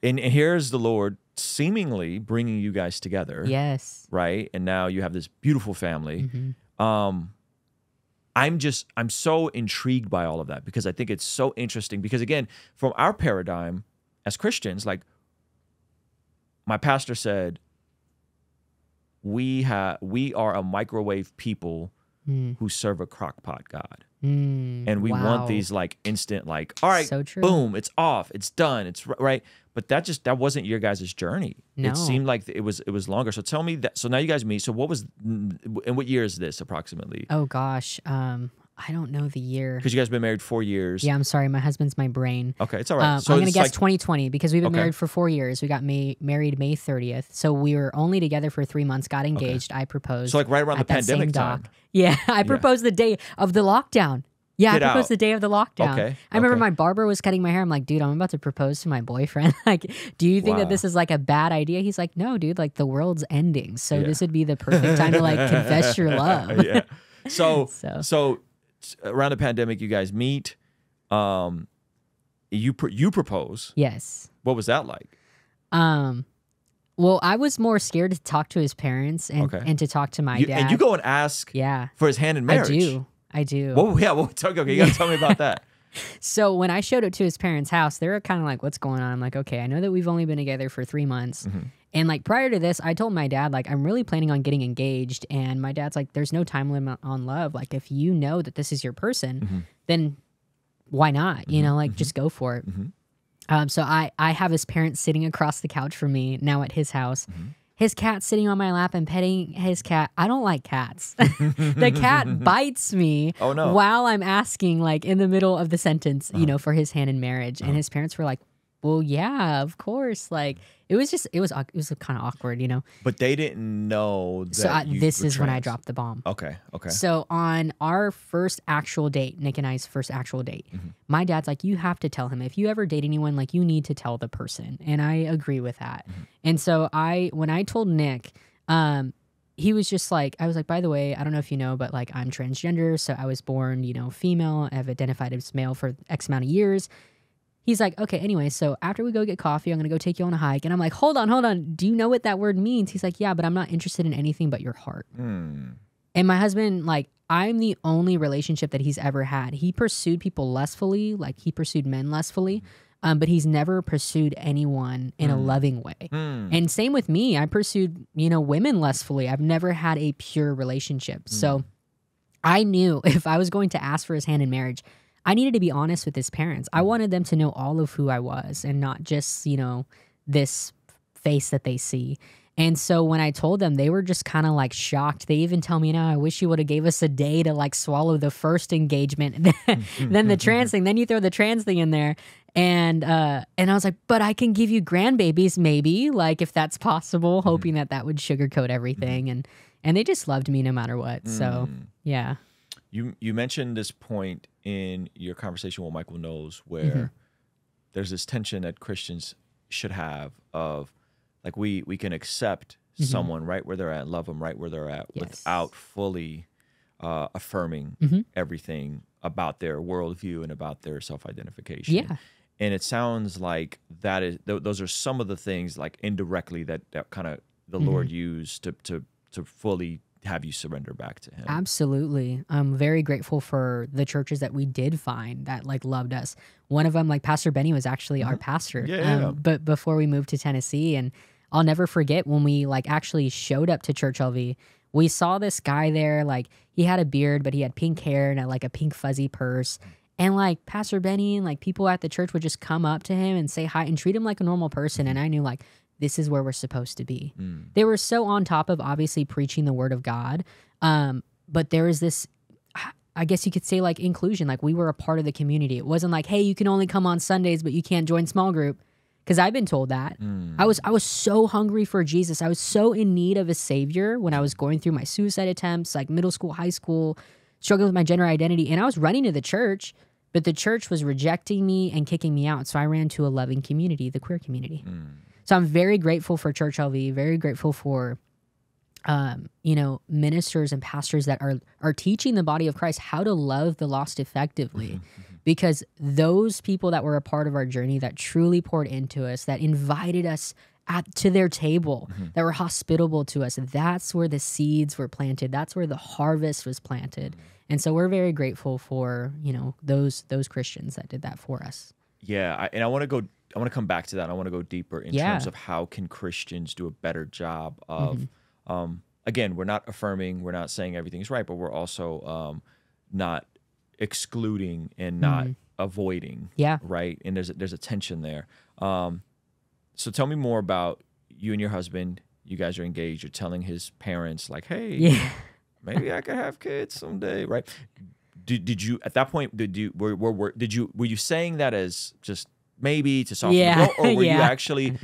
and and here's the Lord seemingly bringing you guys together. Yes. Right? And now you have this beautiful family. Mm-hmm. Um, I'm just, I'm so intrigued by all of that because I think it's so interesting because, again, from our paradigm as Christians, like my pastor said, we have, we are a microwave people mm. who serve a crockpot God. Mm, and we wow. want these like instant, like, all right, so boom, it's off, it's done. It's right. But that just, that wasn't your guys' journey. No. It seemed like it was, it was longer. So tell me that. So now you guys meet. So what was, and what year is this approximately? Oh gosh. Um, I don't know the year. Because you guys have been married four years. Yeah, I'm sorry. My husband's my brain. Okay, it's all right. Uh, so I'm going to guess like... twenty twenty because we've been okay. married for four years. We got ma married May thirtieth. So we were only together for three months, got engaged. Okay. I proposed. So like right around the pandemic time. Yeah, I proposed yeah. the day of the lockdown. Yeah, Get I proposed out. the day of the lockdown. Okay. I remember okay. my barber was cutting my hair. I'm like, dude, I'm about to propose to my boyfriend. Like, do you think wow. that this is like a bad idea? He's like, no, dude, like the world's ending. So yeah. this would be the perfect time to like confess your love. Yeah. So, so, so around the pandemic, you guys meet, um, you, pr you propose. Yes. What was that like? Um, Well, I was more scared to talk to his parents and, okay. and to talk to my you, dad. And you go and ask yeah. for his hand in marriage. I do. I do. Well, yeah. Well, okay, you gotta tell me about that. So when I showed up to his parents' house, they were kind of like, "What's going on?" I'm like, "Okay, I know that we've only been together for three months, mm-hmm. and like prior to this, I told my dad like I'm really planning on getting engaged." And my dad's like, "There's no time limit on love. Like if you know that this is your person, mm-hmm. then why not? Mm-hmm. You know, like mm-hmm. just go for it." Mm-hmm. Um, so I I have his parents sitting across the couch from me now at his house. Mm-hmm. His cat sitting on my lap and petting his cat. I don't like cats. The cat bites me oh, no. while I'm asking, like, in the middle of the sentence, uh-huh. you know, for his hand in marriage. Uh-huh. And his parents were like, well, yeah, of course. Like, it was just, it was it was kind of awkward, you know. But they didn't know that So I, you this is trans. when I dropped the bomb. Okay, okay. So on our first actual date, Nick and I's first actual date, mm-hmm. my dad's like, you have to tell him. If you ever date anyone, like, you need to tell the person. And I agree with that. Mm-hmm. And so I, when I told Nick, um, he was just like, I was like, by the way, I don't know if you know, but like I'm transgender. So I was born, you know, female. I've identified as male for X amount of years. He's like, okay, anyway, so after we go get coffee, I'm going to go take you on a hike. And I'm like, hold on, hold on. Do you know what that word means? He's like, yeah, but I'm not interested in anything but your heart. Mm. And my husband, like, I'm the only relationship that he's ever had. He pursued people lustfully, like he pursued men lustfully, um, but he's never pursued anyone in mm. a loving way. Mm. And same with me. I pursued, you know, women lustfully. I've never had a pure relationship. Mm. So I knew if I was going to ask for his hand in marriage, I needed to be honest with his parents. I wanted them to know all of who I was and not just, you know, this face that they see. And so when I told them, they were just kind of like shocked. They even tell me, you know, I wish you would have gave us a day to like swallow the first engagement, then the trans thing, then you throw the trans thing in there. And, uh, and I was like, but I can give you grandbabies maybe, like if that's possible, hoping that that would sugarcoat everything. And, and they just loved me no matter what. So, yeah. You, you mentioned this point in your conversation with Michael Knowles where mm-hmm. there's this tension that Christians should have of like we we can accept mm-hmm. someone right where they're at, love them right where they're at yes. without fully uh, affirming mm-hmm. everything about their worldview and about their self-identification. Yeah. And it sounds like that is th those are some of the things like indirectly that, that kind of the mm-hmm. Lord used to, to, to fully have you surrender back to him. Absolutely. I'm very grateful for the churches that we did find that like loved us. One of them, like Pastor Benny was actually mm-hmm. our pastor, yeah, yeah, um, yeah. but before we moved to Tennessee. And I'll never forget when we like actually showed up to Church L V, we saw this guy there, like he had a beard, but he had pink hair and a, like a pink fuzzy purse. And like Pastor Benny and like people at the church would just come up to him and say hi and treat him like a normal person. And I knew like, this is where we're supposed to be. Mm. They were so on top of obviously preaching the word of God. Um, but there is this, I guess you could say like inclusion, like we were a part of the community. It wasn't like, hey, you can only come on Sundays, but you can't join small group. Cause I've been told that. Mm. I was, I was so hungry for Jesus. I was so in need of a savior when I was going through my suicide attempts, like middle school, high school, struggling with my gender identity. And I was running to the church, but the church was rejecting me and kicking me out. So I ran to a loving community, the queer community. Mm. So I'm very grateful for Church L V, very grateful for, um, you know, ministers and pastors that are are teaching the body of Christ how to love the lost effectively. Mm-hmm. Because those people that were a part of our journey that truly poured into us, that invited us at, to their table, mm-hmm. that were hospitable to us, that's where the seeds were planted. That's where the harvest was planted. Mm-hmm. And so we're very grateful for, you know, those those Christians that did that for us. Yeah, I, and I want to go... I want to come back to that. I want to go deeper in yeah. terms of how can Christians do a better job of, mm-hmm. um, again, we're not affirming, we're not saying everything's right, but we're also um, not excluding and not mm-hmm. avoiding, yeah, right? And there's a, there's a tension there. Um, so tell me more about you and your husband. You guys are engaged. You're telling his parents like, hey, yeah. maybe I could have kids someday, right? Did, did you at that point? Did you were, were were did you were you saying that as just maybe to soften yeah. the blow, or were yeah. you actually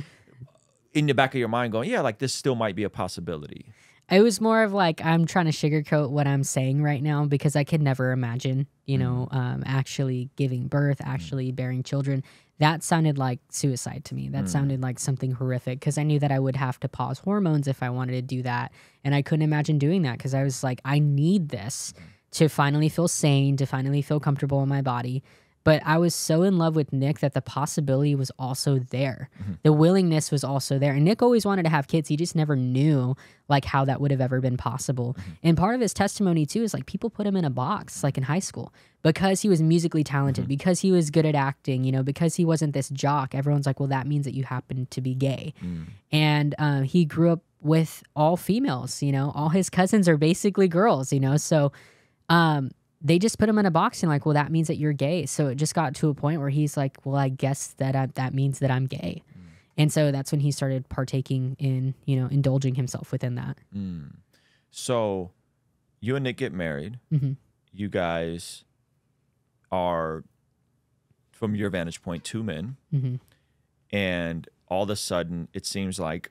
in the back of your mind going, yeah, like this still might be a possibility? It was more of like, I'm trying to sugarcoat what I'm saying right now because I could never imagine, you know, um, actually giving birth, actually bearing children. That sounded like suicide to me. That mm. sounded like something horrific because I knew that I would have to pause hormones if I wanted to do that. And I couldn't imagine doing that because I was like, I need this to finally feel sane, to finally feel comfortable in my body. But I was so in love with Nick that the possibility was also there. Mm-hmm. The willingness was also there. And Nick always wanted to have kids. He just never knew like how that would have ever been possible. Mm-hmm. And part of his testimony too is like people put him in a box like in high school because he was musically talented, mm-hmm. because he was good at acting, you know, because he wasn't this jock. Everyone's like, well, that means that you happen to be gay. Mm. And um, he grew up with all females, you know, all his cousins are basically girls, you know, so um, they just put him in a box and like, well, that means that you're gay. So it just got to a point where he's like, well, I guess that I, that means that I'm gay. Mm. And so that's when he started partaking in, you know, indulging himself within that. Mm. So you and Nick get married. Mm-hmm. You guys are, from your vantage point, two men. Mm-hmm. And all of a sudden it seems like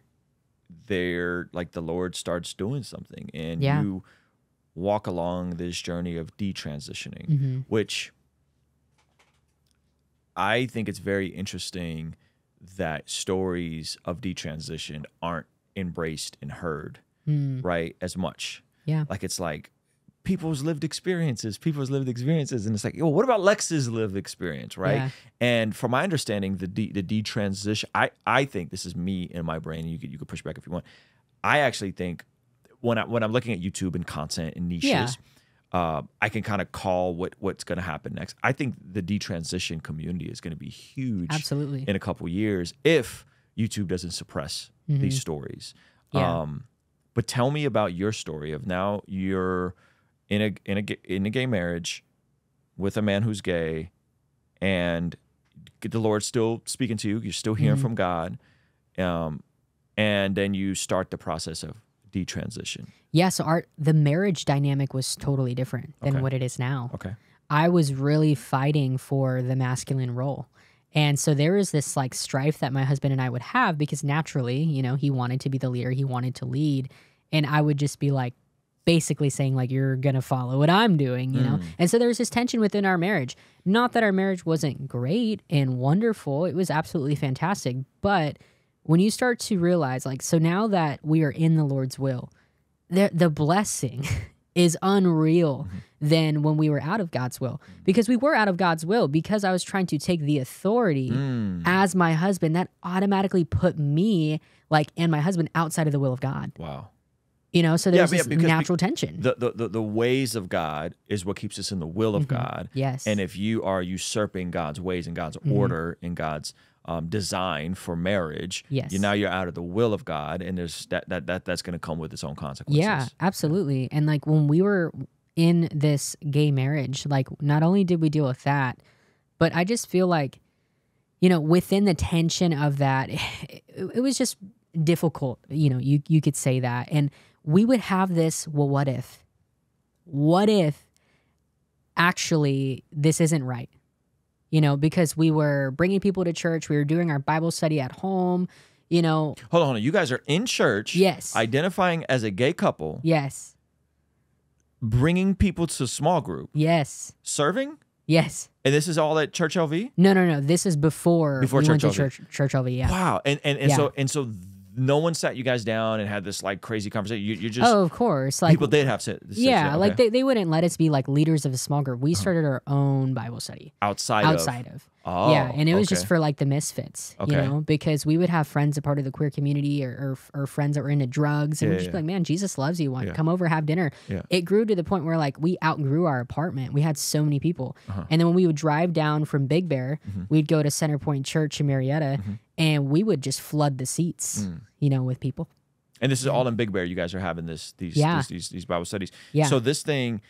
they're like the Lord starts doing something and yeah. you walk along this journey of detransitioning, mm-hmm. which I think it's very interesting that stories of detransition aren't embraced and heard, mm. right, as much. Yeah. Like it's like people's lived experiences, people's lived experiences. And it's like, well, what about Lex's lived experience, right? Yeah. And from my understanding, the de the detransition, I, I think, this is me in my brain, you could, you could push back if you want, I actually think when I when I'm looking at YouTube and content and niches, yeah. uh, I can kind of call what what's going to happen next. I think the detransition community is going to be huge, absolutely, in a couple of years if YouTube doesn't suppress mm-hmm. these stories. Yeah. Um, but tell me about your story of now you're in a in a in a gay marriage with a man who's gay, and the Lord's still speaking to you. You're still hearing mm-hmm. from God, um, and then you start the process of detransition. Yeah, so our the marriage dynamic was totally different than okay. what it is now. Okay. I was really fighting for the masculine role. And so there is this like strife that my husband and I would have because naturally, you know, he wanted to be the leader, he wanted to lead, and I would just be like basically saying like, you're going to follow what I'm doing, you mm. know? And so there was this tension within our marriage. Not that our marriage wasn't great and wonderful, it was absolutely fantastic, but when you start to realize, like, so now that we are in the Lord's will, the, the blessing is unreal mm-hmm. than when we were out of God's will. Because we were out of God's will because I was trying to take the authority mm. as my husband. That automatically put me, like, and my husband outside of the will of God. Wow. You know, so there's yeah, this yeah, natural tension. The, the, the, the ways of God is what keeps us in the will of mm-hmm. God. Yes. And if you are usurping God's ways and God's mm-hmm. order and God's Um, design for marriage, yes. you, now you're out of the will of God, and there's that that that that's going to come with its own consequences. Yeah, absolutely. And like when we were in this gay marriage, like not only did we deal with that, but I just feel like, you know, within the tension of that, it, it was just difficult. You know, you you could say that, and we would have this. Well, what if? What if? Actually, this isn't right. You know, because we were bringing people to church. We were doing our Bible study at home, you know. Hold on, hold on. You guys are in church. Yes. Identifying as a gay couple. Yes. Bringing people to small group. Yes. Serving? Yes. And this is all at Church L V? No, no, no. This is before, before we church went to L V. Church, church L V, yeah. Wow. And, and, and, yeah. So, and so no one sat you guys down and had this, like, crazy conversation? You, you're just... Oh, of course. Like, people did have to... Yeah, okay. like, they, they wouldn't let us be, like, leaders of a small group. We started our own Bible study. Outside, outside of? Outside of. Oh, yeah, and it was okay. just for, like, the misfits, okay. you know, because we would have friends a part of the queer community or, or, or friends that were into drugs, and yeah, we'd just yeah. be like, man, Jesus loves you. Why yeah. come over, have dinner. Yeah. It grew to the point where, like, we outgrew our apartment. We had so many people. Uh-huh. And then when we would drive down from Big Bear, mm-hmm. we'd go to Center Point Church in Marietta, mm-hmm. and we would just flood the seats, mm. you know, with people. And this is all in Big Bear. You guys are having this these yeah. these, these these Bible studies. Yeah. So this thing,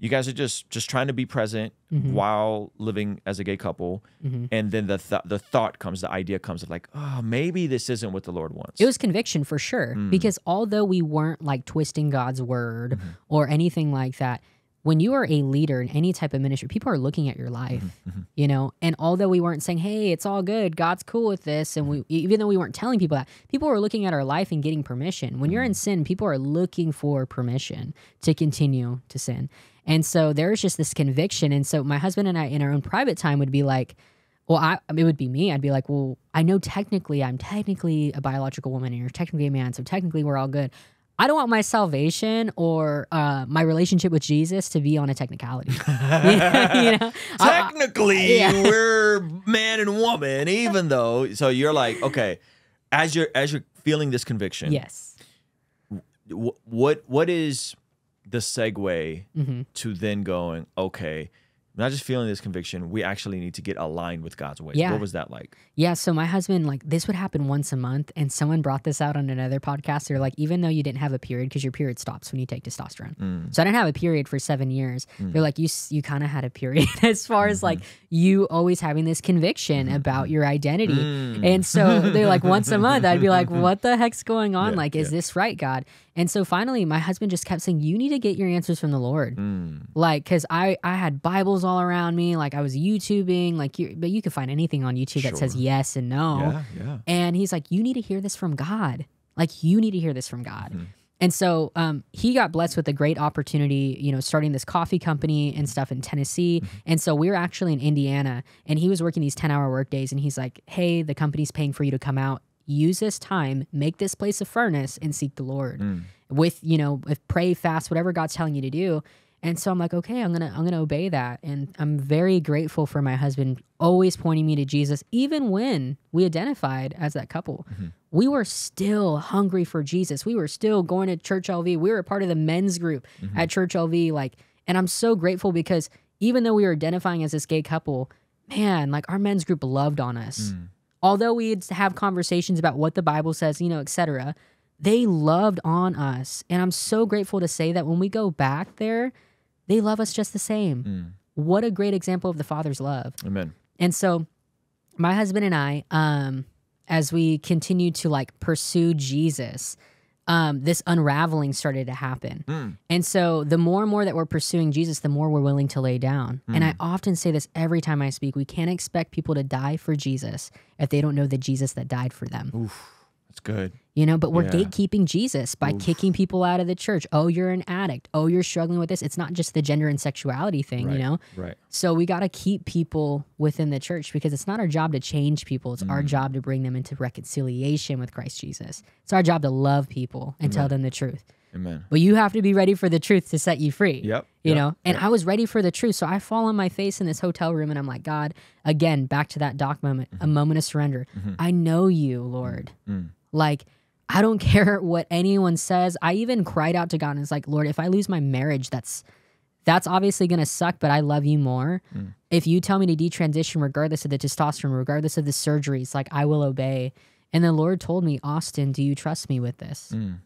you guys are just just trying to be present mm-hmm. while living as a gay couple, mm-hmm. and then the th the thought comes, the idea comes of like, oh, maybe this isn't what the Lord wants. It was conviction for sure, mm. because although we weren't like twisting God's word mm-hmm. or anything like that, when you are a leader in any type of ministry, people are looking at your life, mm-hmm. you know, and although we weren't saying, hey, it's all good, God's cool with this. And we, even though we weren't telling people that, people were looking at our life and getting permission. When mm-hmm. you're in sin, people are looking for permission to continue to sin. And so there's just this conviction. And so my husband and I in our own private time would be like, well, I, it would be me. I'd be like, well, I know technically I'm technically a biological woman and you're technically a man. So technically we're all good. I don't want my salvation or uh, my relationship with Jesus to be on a technicality. you know? Technically, I, I, yeah. we're man and woman, even though. So you're like, okay, as you're as you're feeling this conviction, yes. W what what is the segue mm-hmm. to then going? Okay, I'm not just feeling this conviction. We actually need to get aligned with God's ways. Yeah. What was that like? Yeah. So my husband, like this would happen once a month, and someone brought this out on another podcast. They're like, even though you didn't have a period, because your period stops when you take testosterone. Mm. So I didn't have a period for seven years. Mm. They're like, you you kind of had a period as far mm-hmm. as like you always having this conviction mm-hmm. about your identity. Mm. And so they're like, once a month, I'd be like, what the heck's going on? Yeah, like, yeah. is this right, God? And so finally, my husband just kept saying, you need to get your answers from the Lord. Mm. Like, because I, I had Bibles all around me. Like, I was YouTubing. Like, you, but you can find anything on YouTube sure. that says yes and no. Yeah, yeah. And he's like, you need to hear this from God. Like, you need to hear this from God. Mm-hmm. And so um, he got blessed with a great opportunity, you know, starting this coffee company and stuff in Tennessee. Mm-hmm. And so we were actually in Indiana, and he was working these ten-hour work days. And he's like, hey, the company's paying for you to come out. Use this time, make this place a furnace, and seek the Lord mm. with, you know, with pray, fast, whatever God's telling you to do. And so I'm like, okay, I'm gonna, I'm gonna obey that. And I'm very grateful for my husband always pointing me to Jesus, even when we identified as that couple. Mm-hmm. We were still hungry for Jesus. We were still going to Church L V. We were a part of the men's group mm-hmm. at Church L V. Like, and I'm so grateful because even though we were identifying as this gay couple, man, like our men's group loved on us. Mm. Although we'd have conversations about what the Bible says, you know, et cetera, they loved on us. And I'm so grateful to say that when we go back there, they love us just the same. Mm. What a great example of the Father's love. Amen. And so my husband and I, um, as we continued to like pursue Jesus, um, this unraveling started to happen. Mm. And so the more and more that we're pursuing Jesus, the more we're willing to lay down. Mm. And I often say this every time I speak, we can't expect people to die for Jesus if they don't know the Jesus that died for them. Oof, that's good. You know, but we're yeah. gatekeeping Jesus by Oof. kicking people out of the church. Oh, you're an addict. Oh, you're struggling with this. It's not just the gender and sexuality thing, right, you know? Right. So we got to keep people within the church because it's not our job to change people. It's mm. our job to bring them into reconciliation with Christ Jesus. It's our job to love people and Amen. tell them the truth. Amen. But you have to be ready for the truth to set you free. Yep. You yep, know, and yep. I was ready for the truth. So I fall on my face in this hotel room and I'm like, God, again, back to that doc moment, mm-hmm. a moment of surrender. Mm-hmm. I know you, Lord. Mm-hmm. Like, I don't care what anyone says. I even cried out to God and it's like, Lord, if I lose my marriage, that's that's obviously going to suck, but I love you more. Mm. If you tell me to detransition regardless of the testosterone, regardless of the surgeries, like I will obey. And the Lord told me, Austin, do you trust me with this? Mm.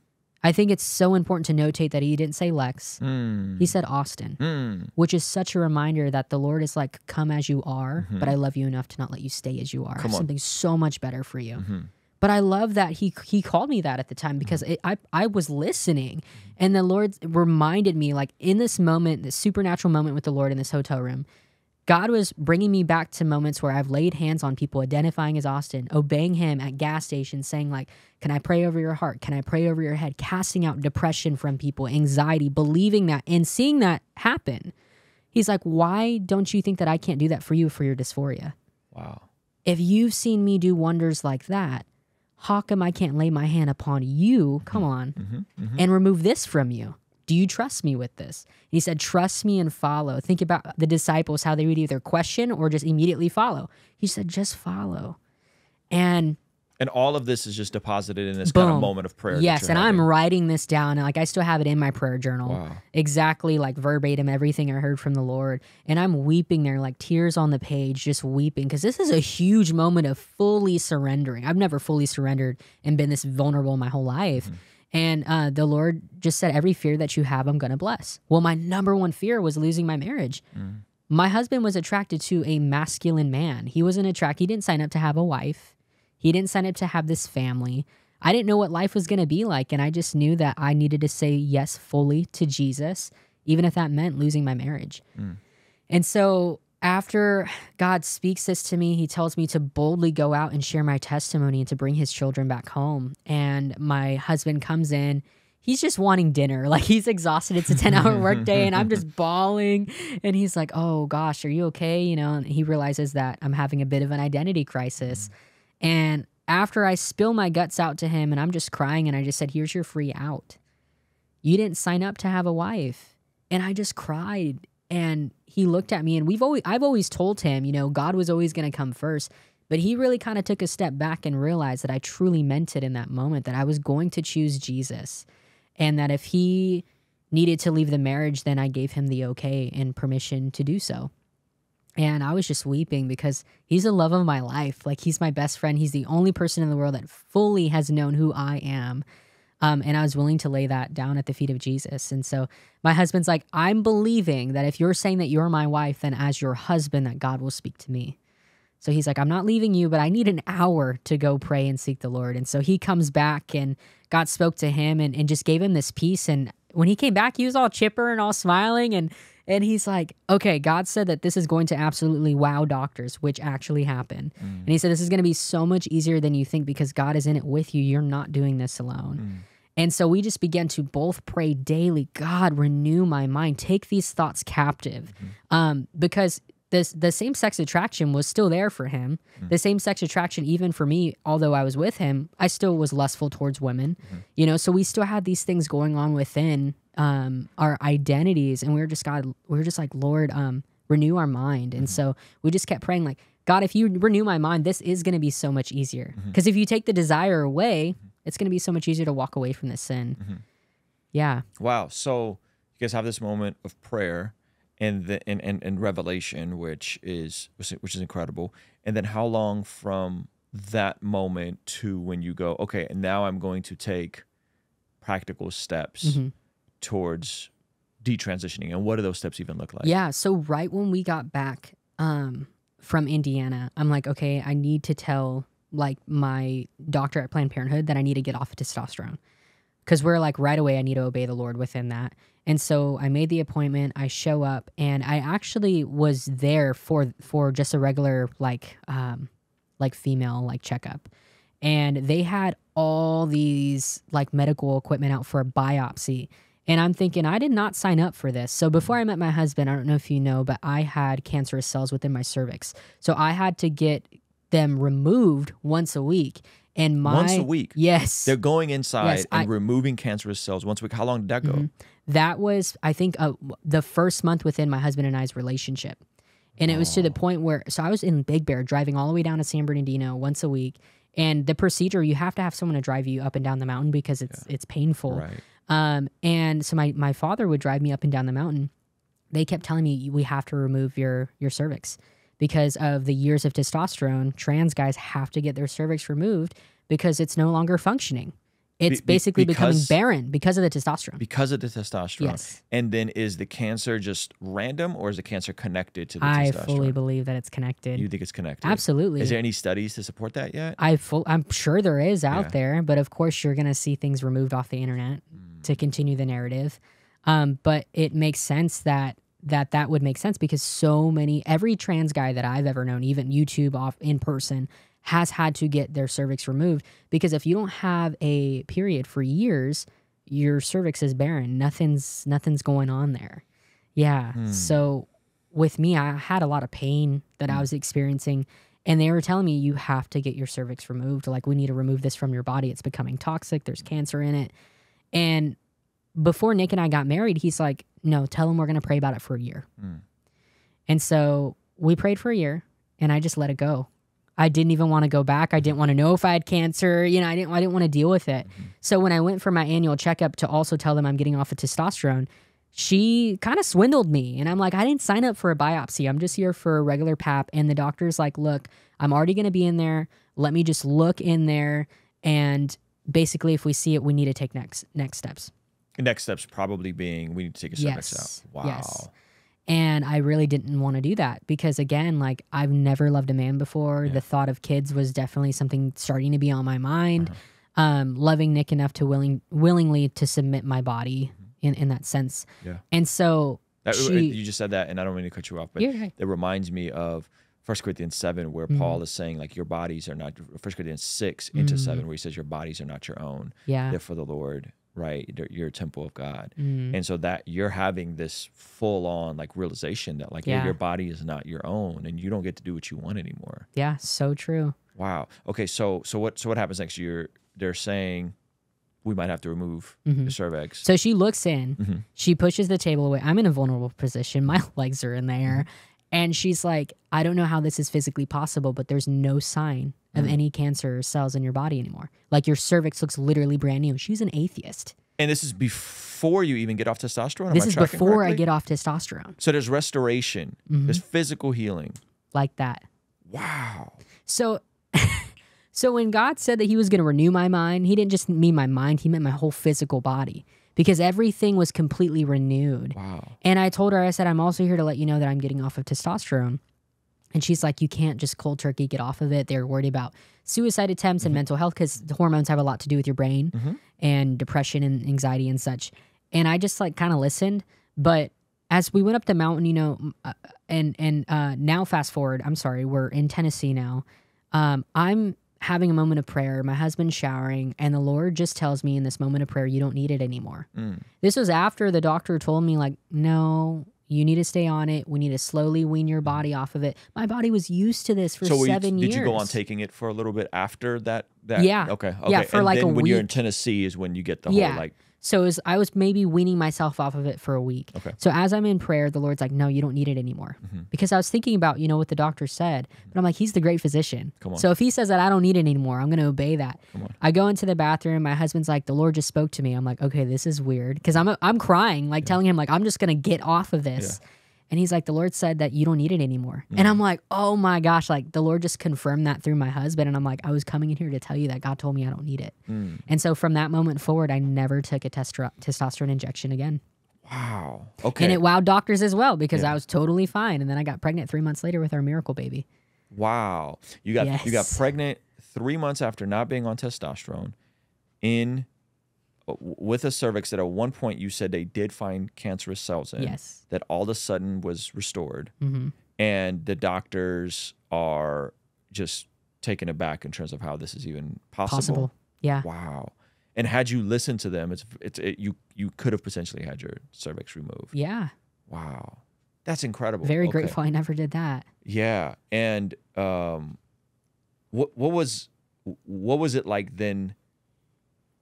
I think it's so important to notate that he didn't say Lex. Mm. He said Austin, mm. which is such a reminder that the Lord is like, come as you are, mm-hmm. but I love you enough to not let you stay as you are. Come on. Something so much better for you. Mm-hmm. But I love that he he called me that at the time because it, I, I was listening and the Lord reminded me like in this moment, this supernatural moment with the Lord in this hotel room, God was bringing me back to moments where I've laid hands on people, identifying as Austin, obeying him at gas stations, saying like, can I pray over your heart? Can I pray over your head? Casting out depression from people, anxiety, believing that and seeing that happen. He's like, why don't you think that I can't do that for you for your dysphoria? Wow. If you've seen me do wonders like that, how come I can't lay my hand upon you, come on, mm-hmm, mm-hmm. and remove this from you? Do you trust me with this? And he said, trust me and follow. Think about the disciples, how they would either question or just immediately follow. He said, just follow. And and all of this is just deposited in this boom. kind of moment of prayer. Yes, and having. I'm writing this down. And like I still have it in my prayer journal. Wow. Exactly, like verbatim, everything I heard from the Lord. And I'm weeping there, like tears on the page, just weeping. Because this is a huge moment of fully surrendering. I've never fully surrendered and been this vulnerable my whole life. Mm-hmm. And uh, the Lord just said, every fear that you have, I'm going to bless. Well, my number one fear was losing my marriage. Mm-hmm. My husband was attracted to a masculine man. He wasn't attracted. He didn't sign up to have a wife. He didn't sign up to have this family. I didn't know what life was going to be like, and I just knew that I needed to say yes fully to Jesus even if that meant losing my marriage. Mm. And so after God speaks this to me, he tells me to boldly go out and share my testimony and to bring his children back home. And my husband comes in. He's just wanting dinner. Like, he's exhausted. It's a ten hour workday, and I'm just bawling. And he's like, oh gosh, are you okay? You know, and he realizes that I'm having a bit of an identity crisis. Mm-hmm. And after I spill my guts out to him and I'm just crying, and I just said, here's your free out. You didn't sign up to have a wife. And I just cried. And he looked at me, and we've always, I've always told him, you know, God was always going to come first. But he really kind of took a step back and realized that I truly meant it in that moment, that I was going to choose Jesus. And that if he needed to leave the marriage, then I gave him the okay and permission to do so. And I was just weeping because he's the love of my life. Like, he's my best friend. He's the only person in the world that fully has known who I am. Um, and I was willing to lay that down at the feet of Jesus. And so my husband's like, I'm believing that if you're saying that you're my wife, then as your husband, that God will speak to me. So he's like, I'm not leaving you, but I need an hour to go pray and seek the Lord. And so he comes back, and God spoke to him and, and just gave him this peace. And when he came back, he was all chipper and all smiling. And, and he's like, okay, God said that this is going to absolutely wow doctors, which actually happened. Mm. And he said, this is going to be so much easier than you think because God is in it with you. You're not doing this alone. Mm. And so we just began to both pray daily, God, renew my mind, take these thoughts captive. Mm-hmm. um, because This, the same-sex attraction was still there for him. Mm. The same-sex attraction, even for me, although I was with him, I still was lustful towards women. Mm. You know, so we still had these things going on within um, our identities, and we were just God. We were just like, Lord, um, renew our mind. Mm. And so we just kept praying, like, God, if you renew my mind, this is going to be so much easier. Because mm-hmm. if you take the desire away, it's going to be so much easier to walk away from this sin. Mm-hmm. Yeah. Wow. So you guys have this moment of prayer. And, the, and and and revelation, which is which is incredible. And then how long from that moment to when you go, okay, and now I'm going to take practical steps mm-hmm. towards detransitioning? And what do those steps even look like? Yeah, so right when we got back um, from Indiana, I'm like, okay, I need to tell like my doctor at Planned Parenthood that I need to get off of testosterone. Because we're like, right away, I need to obey the Lord within that. And so I made the appointment, I show up, and I actually was there for for just a regular, like, um, like female, like, checkup. And they had all these, like, medical equipment out for a biopsy. And I'm thinking, I did not sign up for this. So before I met my husband, I don't know if you know, but I had cancerous cells within my cervix. So I had to get them removed once a week. And my, once a week? Yes. They're going inside yes, and I, removing cancerous cells once a week. How long did that go? Mm-hmm. That was, I think, uh, the first month within my husband and I's relationship. And it oh. was to the point where, so I was in Big Bear driving all the way down to San Bernardino once a week. And the procedure, you have to have someone to drive you up and down the mountain because it's yeah. it's painful. Right. Um, and so my, my father would drive me up and down the mountain. They kept telling me, we have to remove your, your cervix. Because of the years of testosterone, trans guys have to get their cervix removed because it's no longer functioning. It's be, basically because, becoming barren because of the testosterone. Because of the testosterone. Yes. And then is the cancer just random, or is the cancer connected to the I testosterone? I fully believe that it's connected. You think it's connected? Absolutely. Is there any studies to support that yet? I full, I'm sure there is out yeah. there, but of course you're going to see things removed off the internet mm. to continue the narrative. Um, but it makes sense that that that would make sense because so many, every trans guy that I've ever known, even YouTube off in person, has had to get their cervix removed because if you don't have a period for years, your cervix is barren. Nothing's, nothing's going on there. Yeah. Hmm. So with me, I had a lot of pain that hmm. I was experiencing, and they were telling me, you have to get your cervix removed. Like, we need to remove this from your body. It's becoming toxic. There's cancer in it. And before Nick and I got married, he's like, no, tell him we're going to pray about it for a year. Mm. And so we prayed for a year, and I just let it go. I didn't even want to go back. I didn't want to know if I had cancer. You know, I didn't I didn't want to deal with it. Mm-hmm. So when I went for my annual checkup to also tell them I'm getting off of testosterone, she kind of swindled me. And I'm like, I didn't sign up for a biopsy. I'm just here for a regular pap. And the doctor's like, look, I'm already going to be in there. Let me just look in there. And basically, if we see it, we need to take next next steps. Next steps probably being we need to take a cervix yes. out. Wow. Yes. And I really didn't want to do that because, again, like, I've never loved a man before. Yeah. The thought of kids was definitely something starting to be on my mind. Uh-huh. um, loving Nick enough to willing willingly to submit my body, in, in that sense. Yeah. And so that, she, you just said that, and I don't mean to cut you off, but right. It reminds me of First Corinthians seven, where mm. Paul is saying, like, your bodies are not, First Corinthians six mm. into seven, where he says your bodies are not your own. Yeah. They're for the Lord, right? They're, you're a temple of God. Mm. And so that you're having this full on like realization that like, yeah. well, your body is not your own and you don't get to do what you want anymore. Yeah. So true. Wow. Okay. So, so what, so what happens next year? They're saying, we might have to remove mm-hmm. the cervix. So she looks in, mm-hmm. she pushes the table away. I'm in a vulnerable position. My legs are in there. And she's like, I don't know how this is physically possible, but there's no sign of mm-hmm. any cancer or cells in your body anymore. Like your cervix looks literally brand new. She's an atheist. And this is before you even get off testosterone? Am this I is before correctly? I get off testosterone. So there's restoration, mm-hmm. there's physical healing. Like that. Wow. So... So when God said that he was going to renew my mind, he didn't just mean my mind, he meant my whole physical body, because everything was completely renewed. Wow. And I told her, I said, I'm also here to let you know that I'm getting off of testosterone. And she's like, you can't just cold turkey get off of it. They're worried about suicide attempts mm-hmm. and mental health, because the hormones have a lot to do with your brain mm-hmm. and depression and anxiety and such. And I just like kind of listened. But as we went up the mountain, you know, uh, and, and uh, now fast forward, I'm sorry, we're in Tennessee now. Um, I'm... having a moment of prayer, my husband showering, and the Lord just tells me in this moment of prayer, you don't need it anymore. Mm. This was after the doctor told me, like, no, you need to stay on it. We need to slowly wean your body off of it. My body was used to this for so seven you, did years. Did you go on taking it for a little bit after that? that? Yeah. Okay. okay. Yeah, for and like then a when week. You're in Tennessee is when you get the whole, yeah. like... So it was, I was maybe weaning myself off of it for a week. Okay. So as I'm in prayer, the Lord's like, no, you don't need it anymore. Mm-hmm. Because I was thinking about, you know, what the doctor said. But I'm like, he's the great physician. Come on. So if he says that I don't need it anymore, I'm going to obey that. Come on. I go into the bathroom. My husband's like, the Lord just spoke to me. I'm like, okay, this is weird. Because I'm, I'm crying, like yeah. telling him, like, I'm just going to get off of this. Yeah. And he's like, the Lord said that you don't need it anymore. Mm. And I'm like, oh my gosh, like the Lord just confirmed that through my husband. And I'm like, I was coming in here to tell you that God told me I don't need it. Mm. And so from that moment forward, I never took a testosterone injection again. Wow. Okay. And it wowed doctors as well, because yeah. I was totally fine. And then I got pregnant three months later with our miracle baby. Wow. You got, yes. you got pregnant three months after not being on testosterone in... with a cervix that at one point you said they did find cancerous cells in, yes. that all of a sudden was restored. Mm-hmm. And the doctors are just taken aback in terms of how this is even possible. Possible, yeah. Wow. And had you listened to them, it's, it's, it, you, you could have potentially had your cervix removed. Yeah. Wow. That's incredible. Very okay. grateful I never did that. Yeah. And um, what, what, was, what was it like then...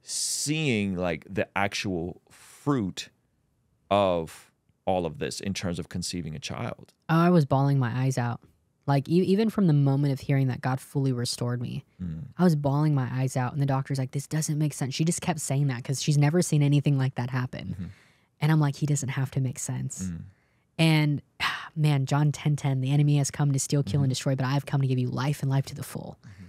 seeing like the actual fruit of all of this in terms of conceiving a child? Oh, I was bawling my eyes out. Like e even from the moment of hearing that God fully restored me, mm. I was bawling my eyes out. And the doctor's like, this doesn't make sense. She just kept saying that because she's never seen anything like that happen. Mm-hmm. And I'm like, he doesn't have to make sense. Mm. And man, John ten ten, the enemy has come to steal, kill, mm-hmm. and destroy, but I've come to give you life and life to the full. Mm-hmm.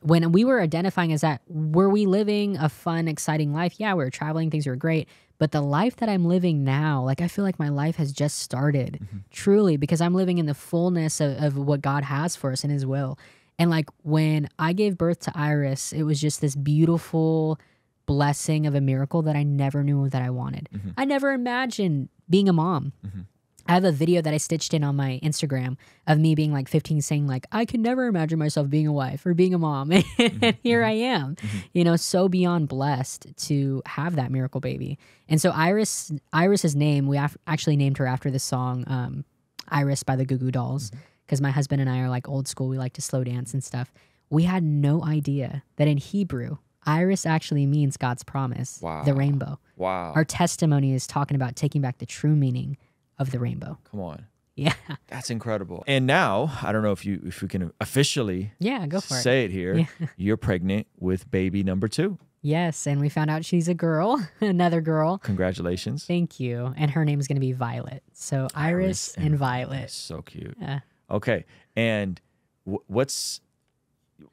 When we were identifying as that, were we living a fun, exciting life? Yeah, we were traveling, things were great. But the life that I'm living now, like I feel like my life has just started, mm-hmm. truly, because I'm living in the fullness of, of what God has for us in his will. And like when I gave birth to Iris, it was just this beautiful blessing of a miracle that I never knew that I wanted. Mm-hmm. I never imagined being a mom. Mm-hmm. I have a video that I stitched in on my Instagram of me being like fifteen saying like, I could never imagine myself being a wife or being a mom. And mm-hmm. here I am, mm-hmm. you know, so beyond blessed to have that miracle baby. And so Iris, Iris's name, we actually named her after the song um, Iris by the Goo Goo Dolls, because mm-hmm. my husband and I are like old school. We like to slow dance and stuff. We had no idea that in Hebrew, Iris actually means God's promise, wow. the rainbow. Wow. Our testimony is talking about taking back the true meaning of the rainbow. Come on. Yeah. That's incredible. And now, I don't know if you if we can officially yeah, go for say it, it here. Yeah. You're pregnant with baby number two. Yes, and we found out she's a girl, another girl. Congratulations. Thank you. And her name is going to be Violet. So Iris, Iris and, and Violet. So cute. Yeah. Okay. And w what's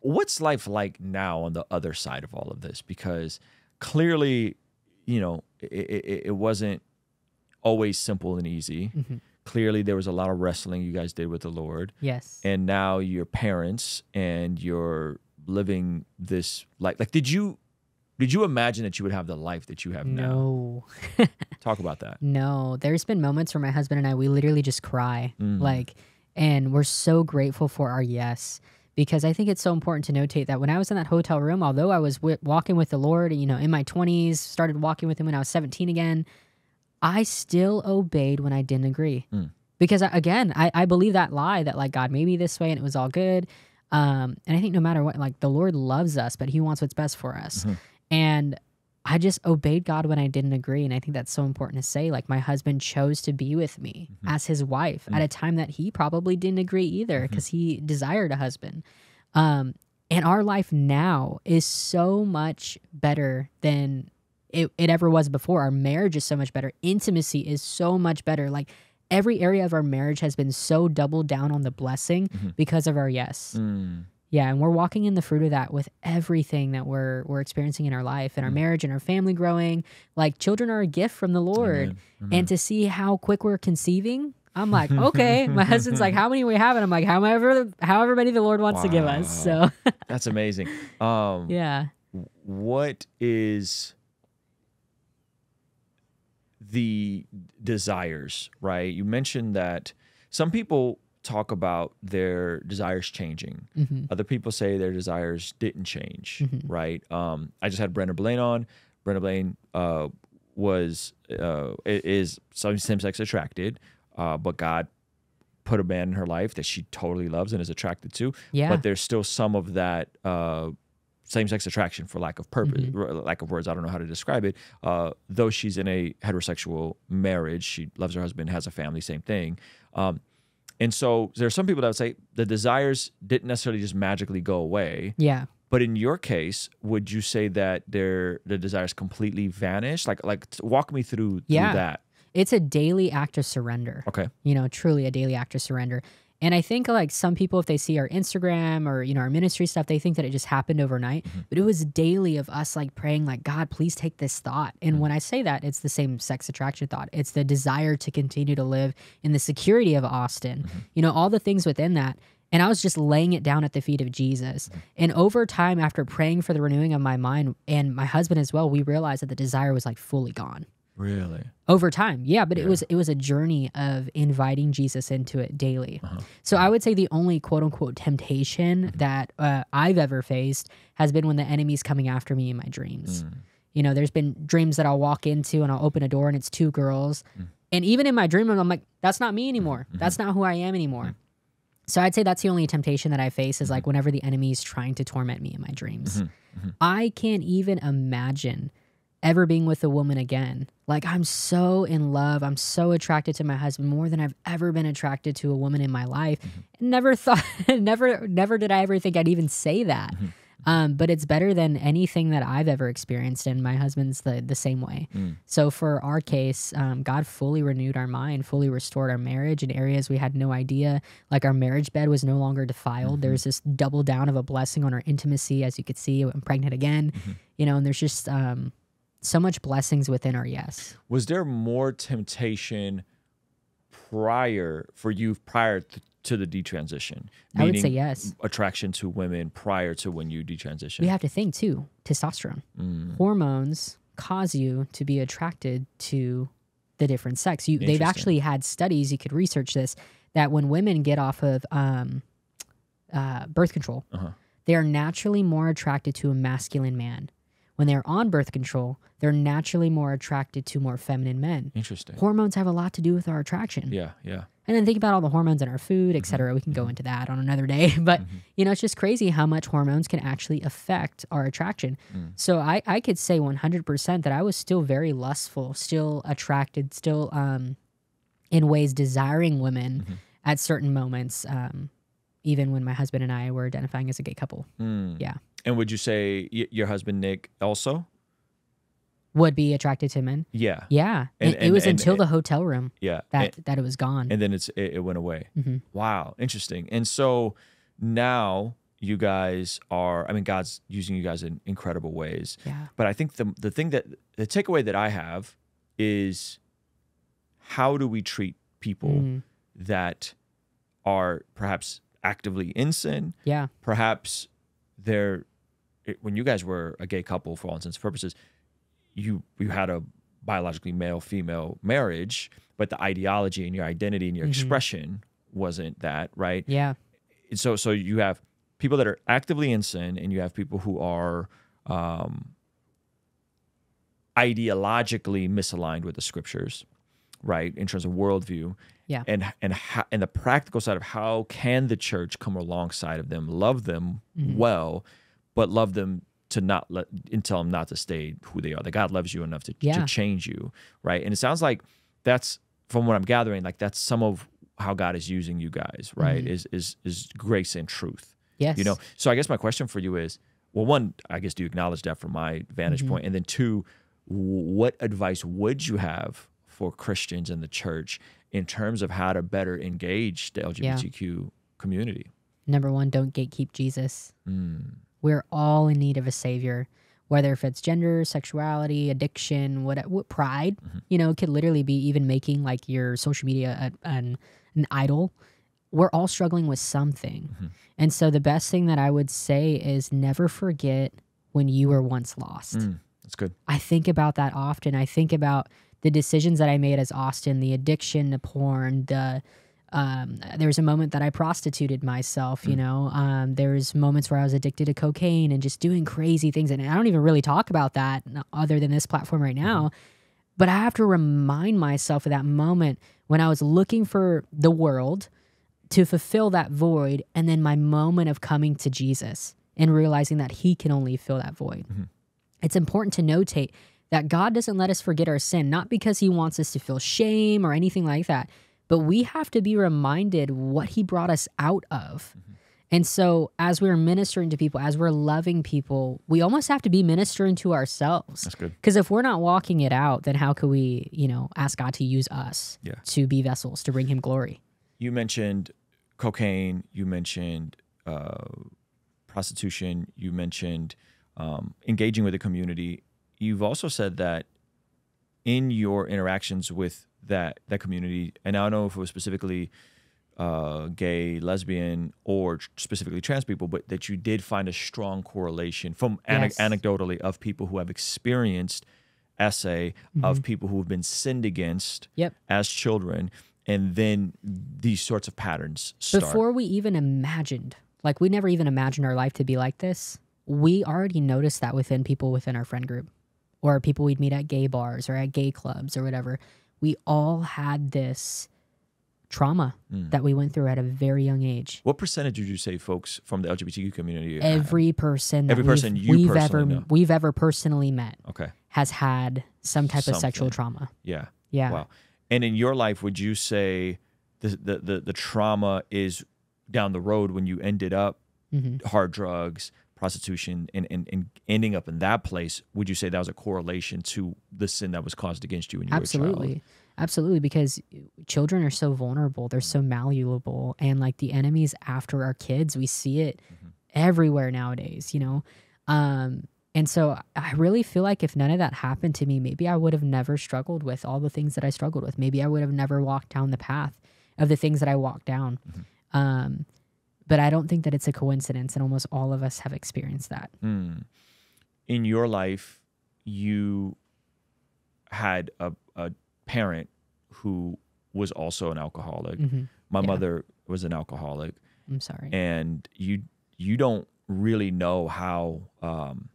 what's life like now on the other side of all of this? Because clearly, you know, it, it, it wasn't always simple and easy. Mm-hmm. Clearly, there was a lot of wrestling you guys did with the Lord. Yes. And now you're parents and you're living this life. Like, did you Did you imagine that you would have the life that you have no. now? No. Talk about that. No. There's been moments where my husband and I, we literally just cry. Mm. Like, and we're so grateful for our yes, because I think it's so important to notate that when I was in that hotel room, although I was w walking with the Lord, you know, in my twenties, started walking with him when I was seventeen again, I still obeyed when I didn't agree. Mm. Because, I, again, I, I believe that lie that, like, God made me this way and it was all good. Um, and I think no matter what, like, the Lord loves us, but he wants what's best for us. Mm-hmm. And I just obeyed God when I didn't agree. And I think that's so important to say. Like, my husband chose to be with me mm-hmm. as his wife mm-hmm. at a time that he probably didn't agree either because mm-hmm. he desired a husband. Um, and our life now is so much better than it, it ever was before. Our marriage is so much better. Intimacy is so much better. Like, every area of our marriage has been so doubled down on the blessing mm-hmm. because of our yes. Mm. Yeah, and we're walking in the fruit of that with everything that we're we're experiencing in our life and our mm. marriage and our family growing. Like, children are a gift from the Lord. Amen. Amen. And to see how quick we're conceiving, I'm like, okay. My husband's like, how many we have? And I'm like, however, however many the Lord wants wow. to give us. So that's amazing. Um, yeah. What is the desires, right? You mentioned that some people talk about their desires changing. Mm-hmm. Other people say their desires didn't change, mm-hmm. right? Um, I just had Brenda Blaine on. Brenda Blaine uh, was, uh, is same-sex attracted, uh, but God put a man in her life that she totally loves and is attracted to. Yeah. But there's still some of that uh, same-sex attraction, for lack of purpose, mm-hmm. lack of words, I don't know how to describe it. Uh, though she's in a heterosexual marriage, she loves her husband, has a family, same thing. Um, and so there are some people that would say the desires didn't necessarily just magically go away. Yeah. But in your case, would you say that their the desires completely vanished? Like, like walk me through, yeah. through that. It's a daily act of surrender. Okay. You know, truly a daily act of surrender. And I think, like, some people, if they see our Instagram or, you know, our ministry stuff, they think that it just happened overnight. Mm-hmm. But it was daily of us, like, praying, like, God, please take this thought. And mm-hmm. when I say that, it's the same sex attraction thought. It's the desire to continue to live in the security of Austin. Mm-hmm. You know, all the things within that. And I was just laying it down at the feet of Jesus. Mm-hmm. And over time, after praying for the renewing of my mind and my husband as well, we realized that the desire was, like, fully gone. Really? Over time, yeah, but yeah. it was it was a journey of inviting Jesus into it daily. Uh-huh. So I would say the only quote-unquote temptation mm-hmm. that uh, I've ever faced has been when the enemy's coming after me in my dreams. Mm. You know, there's been dreams that I'll walk into and I'll open a door and it's two girls. Mm. And even in my dream, I'm like, that's not me anymore. Mm-hmm. That's not who I am anymore. Mm. So I'd say that's the only temptation that I face is like whenever the enemy is trying to torment me in my dreams. Mm-hmm. Mm-hmm. I can't even imagine ever being with a woman again. Like, I'm so in love. I'm so attracted to my husband more than I've ever been attracted to a woman in my life. Mm-hmm. Never thought, never, never did I ever think I'd even say that. Mm-hmm. Um, but it's better than anything that I've ever experienced. And my husband's the, the same way. Mm. So for our case, um, God fully renewed our mind, fully restored our marriage in areas we had no idea. Like, our marriage bed was no longer defiled. Mm-hmm. There was this double down of a blessing on our intimacy. As you could see, I'm pregnant again, mm-hmm. you know, and there's just, um, so much blessings within our yes. Was there more temptation prior for you prior th to the detransition? I would say yes. Attraction to women prior to when you detransition. We have to think too. Testosterone, mm. hormones cause you to be attracted to the different sex. You they've actually had studies. You could research this that when women get off of um, uh, birth control, uh-huh. they are naturally more attracted to a masculine man. When they're on birth control, they're naturally more attracted to more feminine men. Interesting. Hormones have a lot to do with our attraction. Yeah, yeah. And then think about all the hormones in our food, et cetera. Mm-hmm. We can go into that on another day. But, mm-hmm. you know, it's just crazy how much hormones can actually affect our attraction. Mm. So I, I could say one hundred percent that I was still very lustful, still attracted, still um, in ways desiring women mm-hmm. at certain moments, um, even when my husband and I were identifying as a gay couple. Mm. Yeah. And would you say y your husband, Nick, also? Would be attracted to men? Yeah. Yeah. And, it, and, it was and, until and, the hotel room yeah. that, and, that it was gone. And then it's it, it went away. Mm-hmm. Wow. Interesting. And so now you guys are, I mean, God's using you guys in incredible ways. Yeah. But I think the, the thing that, the takeaway that I have is how do we treat people mm. that are perhaps actively in sin? Yeah. Perhaps they're it, when you guys were a gay couple for all intents and purposes, you you had a biologically male-female marriage, but the ideology and your identity and your mm-hmm. expression wasn't that, right? Yeah. So so you have people that are actively in sin, and you have people who are um, ideologically misaligned with the scriptures, right, in terms of worldview. Yeah. And and how, and the practical side of how can the church come alongside of them, love them mm-hmm. well, but love them to not let and tell them not to stay who they are. That God loves you enough to, yeah. to change you, right? And it sounds like that's, from what I'm gathering, like that's some of how God is using you guys, right? Mm-hmm. Is is is grace and truth. Yes. You know. So I guess my question for you is, well, one, I guess do you acknowledge that from my vantage mm-hmm. point? And then two, what advice would you have for Christians in the church in terms of how to better engage the L G B T Q yeah. community? Number one, don't gatekeep Jesus. Mm. We're all in need of a savior, whether if it's gender, sexuality, addiction, what, what pride, mm-hmm. you know, it could literally be even making like your social media a, an, an idol. We're all struggling with something. Mm-hmm. And so the best thing that I would say is never forget when you were once lost. Mm, that's good. I think about that often. I think about the decisions that I made as Austin, the addiction to porn, the Um, there was a moment that I prostituted myself, you mm. know, um, there's moments where I was addicted to cocaine and just doing crazy things. And I don't even really talk about that other than this platform right now, mm-hmm. but I have to remind myself of that moment when I was looking for the world to fulfill that void. And then my moment of coming to Jesus and realizing that he can only fill that void. Mm-hmm. It's important to notate that God doesn't let us forget our sin, not because he wants us to feel shame or anything like that. But we have to be reminded what he brought us out of. Mm-hmm. And so as we're ministering to people, as we're loving people, we almost have to be ministering to ourselves. That's good. Because if we're not walking it out, then how can we, you know, ask God to use us yeah. to be vessels, to bring him glory? You mentioned cocaine. You mentioned uh, prostitution. You mentioned um, engaging with the community. You've also said that in your interactions with that that community, and I don't know if it was specifically uh, gay, lesbian, or specifically trans people, but that you did find a strong correlation from yes. an anecdotally of people who have experienced S A, mm-hmm. of people who have been sinned against yep. as children, and then these sorts of patterns start. Before we even imagined, like we never even imagined our life to be like this, we already noticed that within people within our friend group, or people we'd meet at gay bars or at gay clubs or whatever. We all had this trauma mm. that we went through at a very young age. What percentage would you say folks from the L G B T Q community? Every person that every we've, person you we've ever know. we've ever personally met okay. has had some type Something. of sexual trauma. Yeah. Yeah. Wow. And in your life, would you say the the the, the trauma is down the road when you ended up mm-hmm. hard drugs, prostitution, and, and, and ending up in that place? Would you say that was a correlation to the sin that was caused against you when you absolutely. were a child? Absolutely, because children are so vulnerable. They're so malleable. And like the enemies after our kids, we see it mm-hmm. everywhere nowadays, you know? Um, and so I really feel like if none of that happened to me, maybe I would have never struggled with all the things that I struggled with. Maybe I would have never walked down the path of the things that I walked down. Mm-hmm. Um, But I don't think that it's a coincidence, and almost all of us have experienced that. Mm. In your life, you had a, a parent who was also an alcoholic. Mm-hmm. My yeah. mother was an alcoholic. I'm sorry. And you you don't really know how um,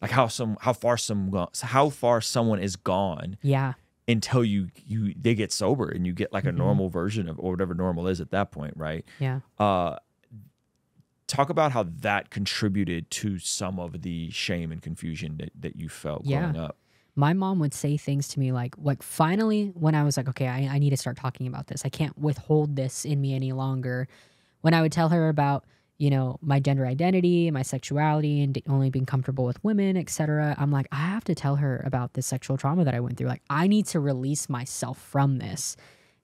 like how some how far some how far someone is gone. Yeah. Until you you they get sober and you get like a mm-hmm. normal version of, or whatever normal is at that point, right? Yeah. Uh, talk about how that contributed to some of the shame and confusion that, that you felt yeah. growing up. My mom would say things to me like, like finally when I was like, okay, I, I need to start talking about this. I can't withhold this in me any longer. When I would tell her about, you know, my gender identity, my sexuality, and only being comfortable with women, et cetera. I'm like, I have to tell her about the sexual trauma that I went through. Like, I need to release myself from this.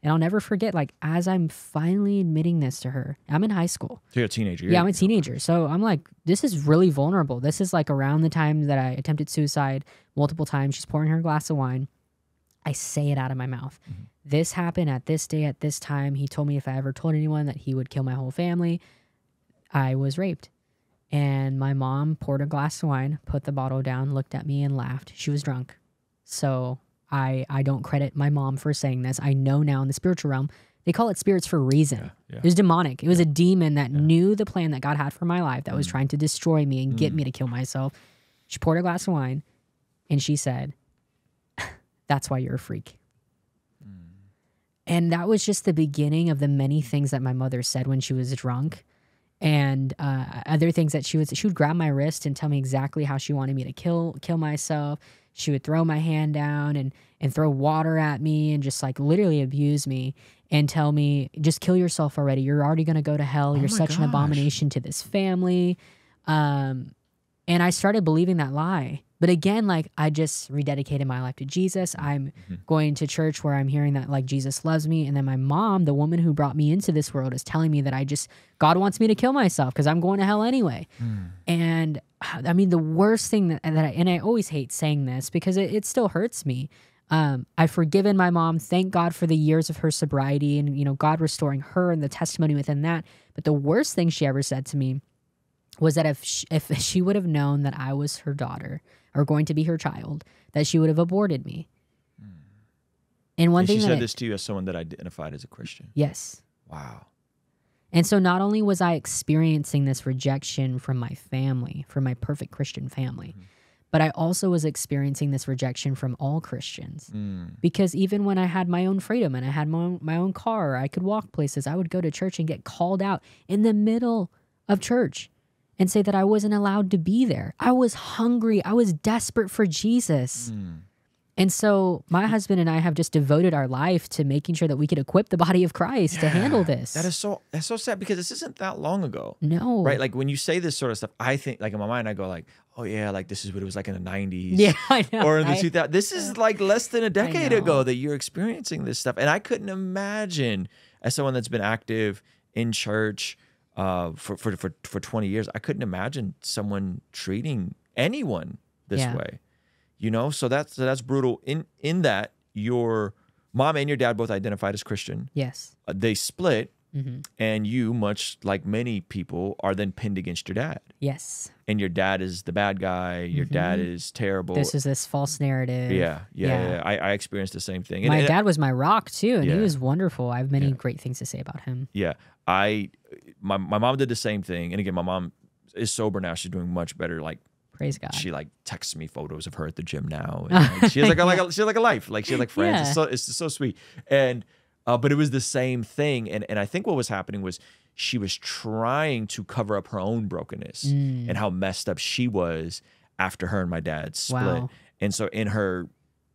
And I'll never forget, like, as I'm finally admitting this to her, I'm in high school. So you're a teenager. Yeah, I'm a teenager. So I'm like, this is really vulnerable. This is like around the time that I attempted suicide multiple times. She's pouring her glass of wine. I say it out of my mouth. Mm-hmm. This happened at this day, at this time. He told me if I ever told anyone that he would kill my whole family. I was raped. And my mom poured a glass of wine, put the bottle down, looked at me and laughed. She was drunk. So I I don't credit my mom for saying this. I know now in the spiritual realm, they call it spirits for a reason. Yeah, yeah. It was demonic. It was yeah. a demon that yeah. knew the plan that God had for my life that mm. was trying to destroy me and mm. get me to kill myself. She poured a glass of wine and she said, "That's why you're a freak." Mm. And that was just the beginning of the many things that my mother said when she was drunk. And uh, other things that she would, she would grab my wrist and tell me exactly how she wanted me to kill kill myself. She would throw my hand down and and throw water at me and just like literally abuse me and tell me, just kill yourself already. You're already going to go to hell. You're oh such gosh. an abomination to this family. Um, and I started believing that lie. But again, like I just rededicated my life to Jesus. I'm mm-hmm. going to church where I'm hearing that like Jesus loves me. And then my mom, the woman who brought me into this world, is telling me that I just, God wants me to kill myself because I'm going to hell anyway. Mm. And I mean, the worst thing that, that I, and I always hate saying this because it, it still hurts me. Um, I've forgiven my mom. Thank God for the years of her sobriety and, you know, God restoring her and the testimony within that. But the worst thing she ever said to me was that if she, if she would have known that I was her daughter or going to be her child, that she would have aborted me. Mm. And one and thing she said I, this to you as someone that identified as a Christian. Yes. Wow. And so not only was I experiencing this rejection from my family, from my perfect Christian family, mm. but I also was experiencing this rejection from all Christians. Mm. Because even when I had my own freedom and I had my own, my own car, I could walk places, I would go to church and get called out in the middle of church and say that I wasn't allowed to be there. I was hungry. I was desperate for Jesus. Mm. And so my husband and I have just devoted our life to making sure that we could equip the body of Christ yeah, to handle this. That is so, that's so sad because this isn't that long ago. No. Right? Like when you say this sort of stuff, I think like in my mind, I go like, oh yeah, like this is what it was like in the nineties. Yeah, I know. Or in the two thousands. This is like less than a decade ago that you're experiencing this stuff. And I couldn't imagine as someone that's been active in church uh, for, for, for, for twenty years, I couldn't imagine someone treating anyone this yeah. way. You know, so that's so that's brutal. In in that your mom and your dad both identified as Christian. Yes, uh, they split, mm-hmm. and you, much like many people, are then pinned against your dad. Yes, and your dad is the bad guy. Your mm-hmm. dad is terrible. This is this false narrative. Yeah, yeah. yeah. yeah. I, I experienced the same thing. And, my and, dad was my rock too, and yeah. he was wonderful. I have many yeah. great things to say about him. Yeah, I my my mom did the same thing, and again, my mom is sober now. She's doing much better. Like. Praise God. She like texts me photos of her at the gym now. And, like, she has like a, like a, she has like a life, like she has like friends. Yeah. It's so it's so sweet. And uh, but it was the same thing. And and I think what was happening was she was trying to cover up her own brokenness mm. and how messed up she was after her and my dad split. Wow. And so in her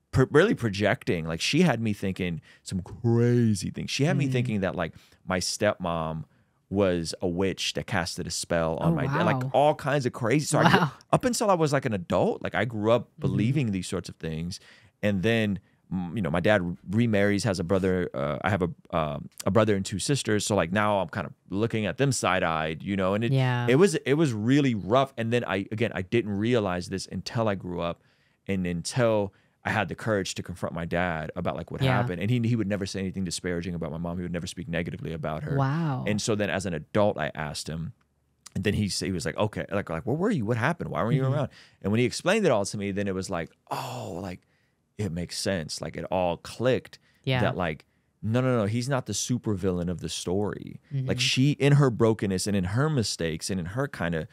pro really projecting, like she had me thinking some crazy things. She had mm. me thinking that like my stepmom was a witch that casted a spell on oh, my wow. dad, like all kinds of crazy. So wow. I grew, up until I was like an adult, like I grew up believing mm-hmm. these sorts of things. And then, you know, my dad remarries, has a brother. Uh, I have a uh, a brother and two sisters. So like now I'm kind of looking at them side eyed, you know. And it yeah. it was it was really rough. And then I again I didn't realize this until I grew up, and until I had the courage to confront my dad about like what yeah. happened. And he, he would never say anything disparaging about my mom. He would never speak negatively about her. Wow. And so then as an adult, I asked him, and then he he was like, okay, like, like where were you? What happened? Why weren't you mm-hmm. around? And when he explained it all to me, then it was like, oh, like it makes sense. Like it all clicked yeah. that like, no, no, no, he's not the supervillain of the story. Mm-hmm. Like she, in her brokenness and in her mistakes and in her kind of,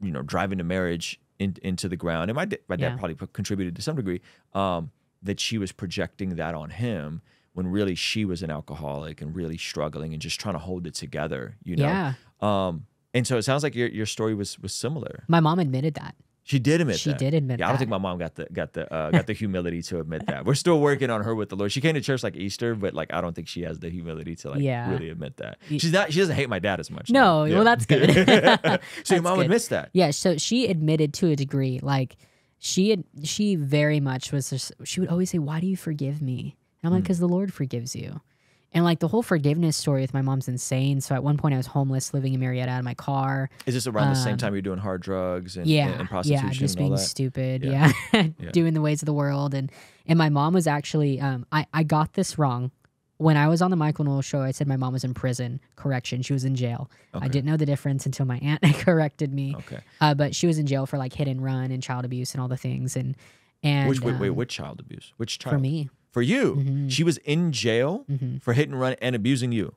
you know, driving to marriage In, into the ground, and my, my dad yeah. probably contributed to some degree, um, that she was projecting that on him when really she was an alcoholic and really struggling and just trying to hold it together, you know? Yeah. Um, and so it sounds like your, your story was was similar. My mom admitted that. She did admit she that. She did admit yeah, that. I don't think my mom got the got the uh, got the humility to admit that. We're still working on her with the Lord. She came to church like Easter, but like I don't think she has the humility to like yeah. really admit that. She's not. She doesn't hate my dad as much. No, yeah. well that's good. So that's your mom good. admits that. Yeah. So she admitted to a degree. Like she had, she very much was. Just, she would always say, "Why do you forgive me?" And I'm like, "Because mm. the Lord forgives you." And like the whole forgiveness story with my mom's insane. So at one point I was homeless, living in Marietta out of my car. Is this around um, the same time you're doing hard drugs and, yeah, and, and prostitution? Yeah, just and all being that? stupid. Yeah, yeah. yeah. doing the ways of the world. And and my mom was actually, um, I, I got this wrong. When I was on the Michael Knowles show, I said my mom was in prison. Correction, she was in jail. Okay. I didn't know the difference until my aunt corrected me. Okay. Uh, but she was in jail for like hit and run and child abuse and all the things. And and which, wait, um, wait, which child abuse? Which child? For me. For you? Mm-hmm. She was in jail mm-hmm. for hit and run and abusing you.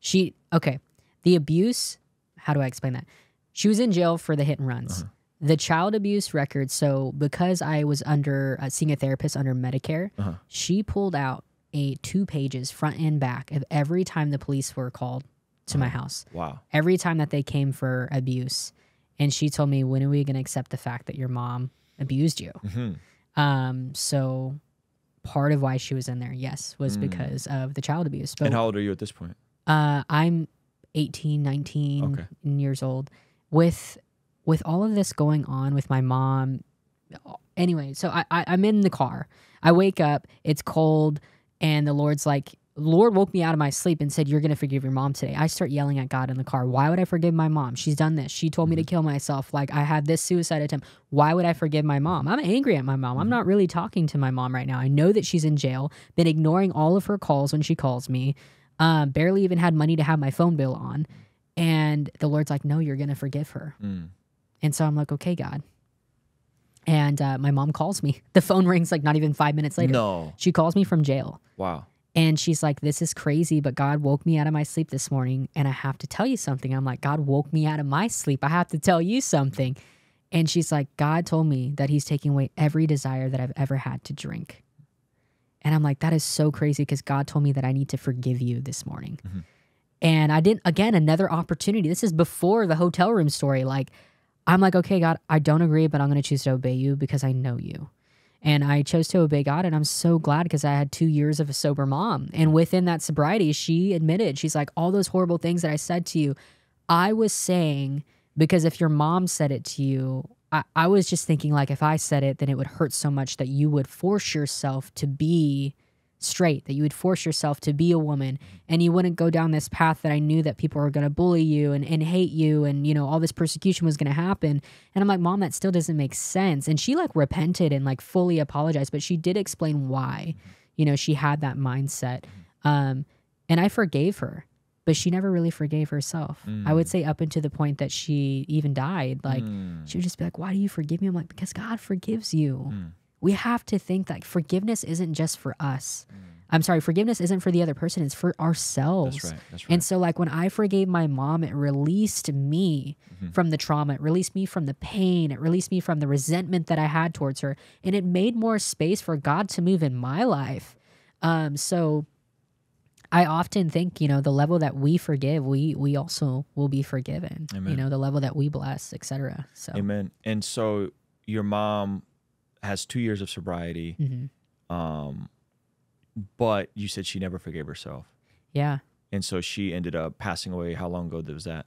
She okay. The abuse. How do I explain that? She was in jail for the hit and runs. Uh-huh. The child abuse record, so because I was under uh, seeing a therapist under Medicare, uh-huh. she pulled out a two pages front and back of every time the police were called to oh, my house. Wow. Every time that they came for abuse. And she told me, when are we going to accept the fact that your mom abused you? Mm-hmm. um, so part of why she was in there, yes, was mm. because of the child abuse. But, and how old are you at this point? Uh, I'm eighteen, nineteen okay. years old. With... With all of this going on with my mom, anyway, so I, I, I'm in the car. I wake up, it's cold, and the Lord's like, Lord woke me out of my sleep and said, you're going to forgive your mom today. I start yelling at God in the car. Why would I forgive my mom? She's done this. She told me to kill myself. Like, I had this suicide attempt. Why would I forgive my mom? I'm angry at my mom. I'm not really talking to my mom right now. I know that she's in jail, been ignoring all of her calls when she calls me, uh, barely even had money to have my phone bill on. And the Lord's like, no, you're going to forgive her. Mm. And so I'm like, okay, God. And uh, my mom calls me. The phone rings like not even five minutes later. No. She calls me from jail. Wow. And she's like, this is crazy, but God woke me out of my sleep this morning, and I have to tell you something. I'm like, God woke me out of my sleep. I have to tell you something. And she's like, God told me that he's taking away every desire that I've ever had to drink. And I'm like, that is so crazy because God told me that I need to forgive you this morning. Mm-hmm. And I didn't, again, another opportunity. This is before the hotel room story. Like, I'm like, okay, God, I don't agree, but I'm going to choose to obey you because I know you. And I chose to obey God, and I'm so glad because I had two years of a sober mom. And within that sobriety, she admitted, she's like, all those horrible things that I said to you, I was saying, because if your mom said it to you, I, I was just thinking like, if I said it, then it would hurt so much that you would force yourself to be straight, that you would force yourself to be a woman, and you wouldn't go down this path that I knew that people were going to bully you and, and hate you, and you know all this persecution was going to happen. And I'm like, Mom, that still doesn't make sense. And she like repented and like fully apologized, but she did explain why, you know, she had that mindset. Um, and I forgave her, but she never really forgave herself. Mm. I would say up until the point that she even died, like mm. she would just be like, why do you forgive me? I'm like, because God forgives you. Mm. We have to think that forgiveness isn't just for us. Mm. I'm sorry, forgiveness isn't for the other person. It's for ourselves. That's right, that's right. And so like when I forgave my mom, it released me mm-hmm. from the trauma. It released me from the pain. It released me from the resentment that I had towards her. And it made more space for God to move in my life. Um, so I often think, you know, the level that we forgive, we we also will be forgiven. Amen. You know, the level that we bless, et cetera. So. Amen. And so your mom has two years of sobriety, mm-hmm. um, but you said she never forgave herself. Yeah. And so she ended up passing away. How long ago was that?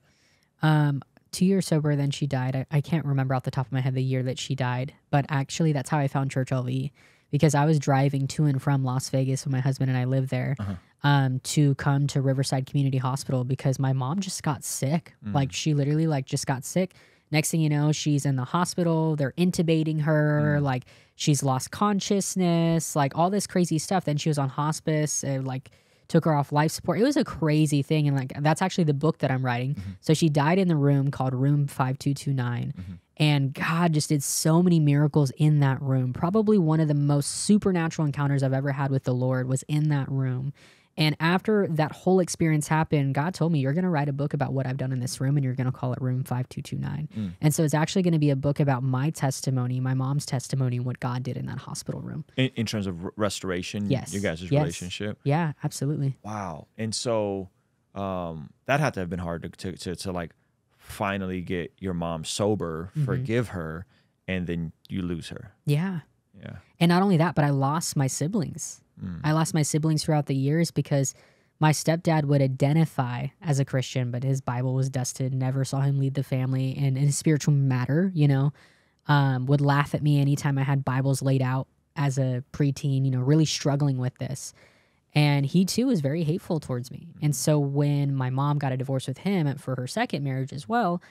Um, two years sober, then she died. I, I can't remember off the top of my head the year that she died, but actually that's how I found Church L V, because I was driving to and from Las Vegas when my husband and I lived there uh-huh. um, to come to Riverside Community Hospital because my mom just got sick. Mm. Like she literally like just got sick. Next thing you know, she's in the hospital, they're intubating her, mm. like she's lost consciousness, like all this crazy stuff. Then she was on hospice, it, like took her off life support. It was a crazy thing. And like, that's actually the book that I'm writing. Mm-hmm. So she died in the room called Room five two two nine. Mm-hmm. And God just did so many miracles in that room. Probably one of the most supernatural encounters I've ever had with the Lord was in that room. And after that whole experience happened, God told me, you're going to write a book about what I've done in this room, and you're going to call it Room five two two nine. Mm. And so it's actually going to be a book about my testimony, my mom's testimony, and what God did in that hospital room. In, in terms of restoration? Yes. Your guys' yes. relationship? Yeah, absolutely. Wow. And so um, that had to have been hard to, to, to, to like finally get your mom sober, mm-hmm. forgive her, and then you lose her. Yeah. Yeah. And not only that, but I lost my siblings. I lost my siblings throughout the years because my stepdad would identify as a Christian, but his Bible was dusted, never saw him lead the family in a spiritual matter, you know, um, would laugh at me anytime I had Bibles laid out as a preteen, you know, really struggling with this. And he too was very hateful towards me. And so when my mom got a divorce with him for her second marriage as well,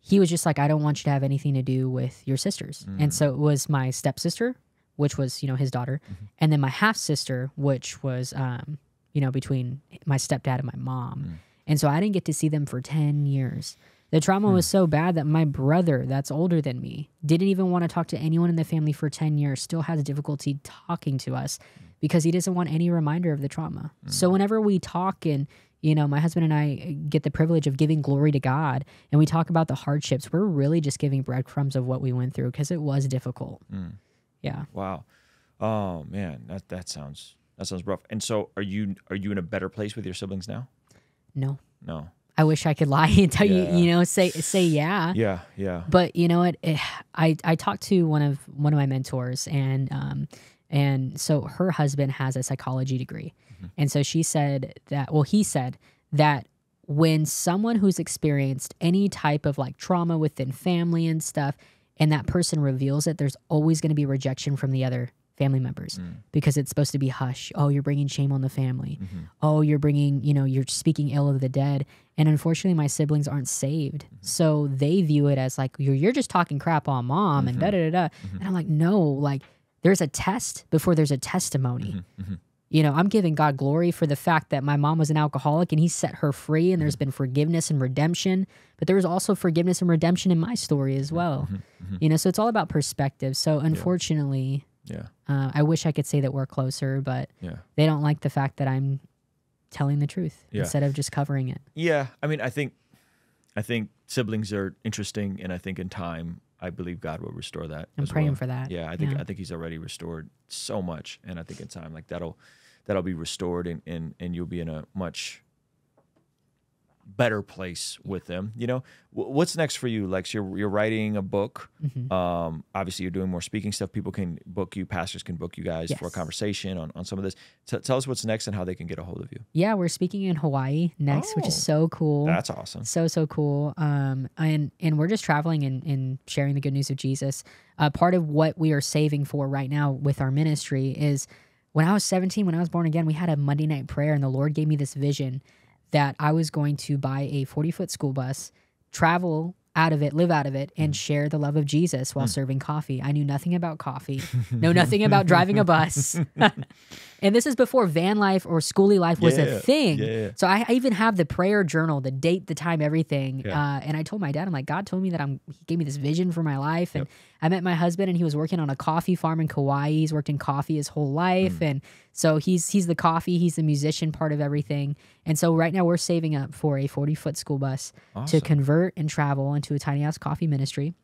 he was just like, I don't want you to have anything to do with your sisters. Mm. And so it was my stepsister, which was, you know, his daughter, mm-hmm. and then my half-sister, which was um, you know, between my stepdad and my mom. Mm. And so I didn't get to see them for ten years. The trauma mm. was so bad that my brother, that's older than me, didn't even want to talk to anyone in the family for ten years, still has difficulty talking to us because he doesn't want any reminder of the trauma. Mm. So whenever we talk, and, you know, my husband and I get the privilege of giving glory to God, and we talk about the hardships, we're really just giving breadcrumbs of what we went through because it was difficult. Mm. Yeah. Wow. Oh, man, that, that sounds that sounds rough. And so are you are you in a better place with your siblings now? No. No. I wish I could lie and tell yeah. you, you know, say, say, yeah, yeah, yeah. But you know what? It, I, I talked to one of, one of my mentors, and, um, and so her husband has a psychology degree. Mm-hmm. And so she said that, well, he said that when someone who's experienced any type of like trauma within family and stuff, and that person reveals it, there's always going to be rejection from the other family members mm. because it's supposed to be hush. Oh, you're bringing shame on the family. Mm-hmm. Oh, you're bringing, you know, you're speaking ill of the dead. And unfortunately, my siblings aren't saved. Mm-hmm. So they view it as like, you're, you're just talking crap on mom mm-hmm. and da-da-da-da. Mm-hmm. And I'm like, no, like there's a test before there's a testimony. Mm-hmm. Mm-hmm. You know, I'm giving God glory for the fact that my mom was an alcoholic and he set her free, and there's been forgiveness and redemption, but there was also forgiveness and redemption in my story as well. Mm-hmm. Mm-hmm. You know, so it's all about perspective. So unfortunately... Yeah. Uh, I wish I could say that we're closer, but yeah. they don't like the fact that I'm telling the truth yeah. instead of just covering it. Yeah. I mean, I think, I think siblings are interesting, and I think in time, I believe God will restore that. I'm praying well. for that. Yeah. I think, yeah. I think he's already restored so much. And I think in time, like that'll, that'll be restored, and, and, and you'll be in a much better place with them. You know, what's next for you, Lex? You're, you're writing a book. Mm-hmm. Um, obviously you're doing more speaking stuff. People can book you, pastors can book you guys yes. for a conversation on, on some of this. T tell us what's next and how they can get a hold of you. Yeah, we're speaking in Hawaii next, oh, which is so cool. That's awesome. So, so cool. Um, and, and we're just traveling and, and sharing the good news of Jesus. Uh, part of what we are saving for right now with our ministry is when I was seventeen, when I was born again, we had a Monday night prayer, and the Lord gave me this vision that I was going to buy a forty-foot school bus, travel out of it, live out of it, and mm. share the love of Jesus while mm. serving coffee. I knew nothing about coffee, know nothing about driving a bus. And this is before van life or schooly life was yeah. a thing. Yeah, yeah. So I, I even have the prayer journal, the date, the time, everything. Yeah. Uh, and I told my dad, I'm like, God told me that I'm, he gave me this vision for my life. And yep. I met my husband, and he was working on a coffee farm in Kauai. He's worked in coffee his whole life. Mm. And so he's, he's the coffee, he's the musician part of everything. And so right now we're saving up for a forty-foot school bus awesome. to convert and travel into a tiny house coffee ministry.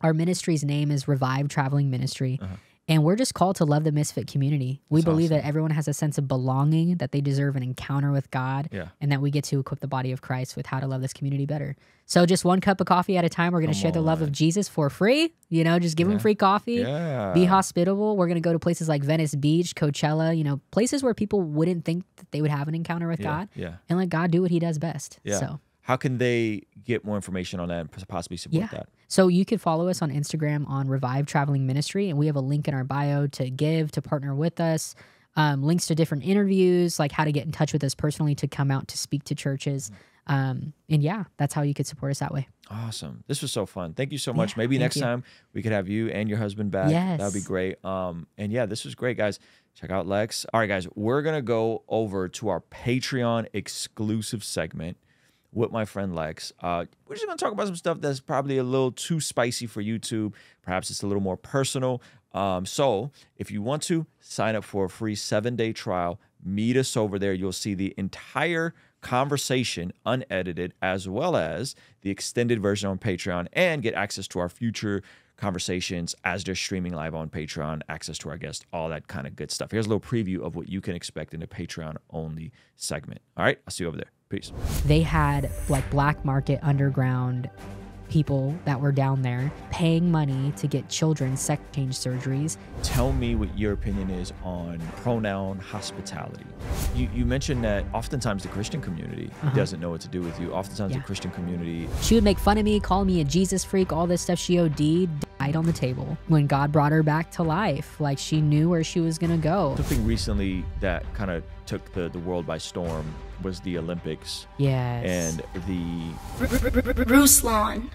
Our ministry's name is Revive Traveling Ministry. Uh-huh. And we're just called to love the misfit community. We That's believe awesome. that everyone has a sense of belonging, that they deserve an encounter with God, yeah. and that we get to equip the body of Christ with how to love this community better. So just one cup of coffee at a time. We're going to share the love of Jesus for free. You know, just give yeah. them free coffee. Yeah. Be hospitable. We're going to go to places like Venice Beach, Coachella, you know, places where people wouldn't think that they would have an encounter with yeah. God. Yeah. And let God do what he does best. Yeah. So. How can they get more information on that and possibly support yeah. that? So you can follow us on Instagram on Revive Traveling Ministry, and we have a link in our bio to give, to partner with us, um, links to different interviews, like how to get in touch with us personally, to come out to speak to churches. Um, and yeah, that's how you could support us that way. Awesome. This was so fun. Thank you so much. Yeah, Maybe next you. time we could have you and your husband back. Yes. That would be great. Um, and yeah, this was great, guys. Check out Lex. All right, guys, we're going to go over to our Patreon exclusive segment with my friend Lex. Uh, we're just going to talk about some stuff that's probably a little too spicy for YouTube. Perhaps it's a little more personal. Um, so if you want to, sign up for a free seven-day trial. Meet us over there. You'll see the entire conversation unedited, as well as the extended version on Patreon, and get access to our future conversations as they're streaming live on Patreon, access to our guests, all that kind of good stuff. Here's a little preview of what you can expect in a Patreon-only segment. All right, I'll see you over there. Peace. They had like black market underground people that were down there paying money to get children sex change surgeries. Tell me what your opinion is on pronoun hospitality. You, you mentioned that oftentimes the Christian community uh-huh. doesn't know what to do with you. Oftentimes yeah. the Christian community. She would make fun of me, call me a Jesus freak, all this stuff. She OD'd, died on the table when God brought her back to life. Like she knew where she was gonna go. Something recently that kind of took the, the world by storm was the Olympics. Yes. And the... Bruce Lawne.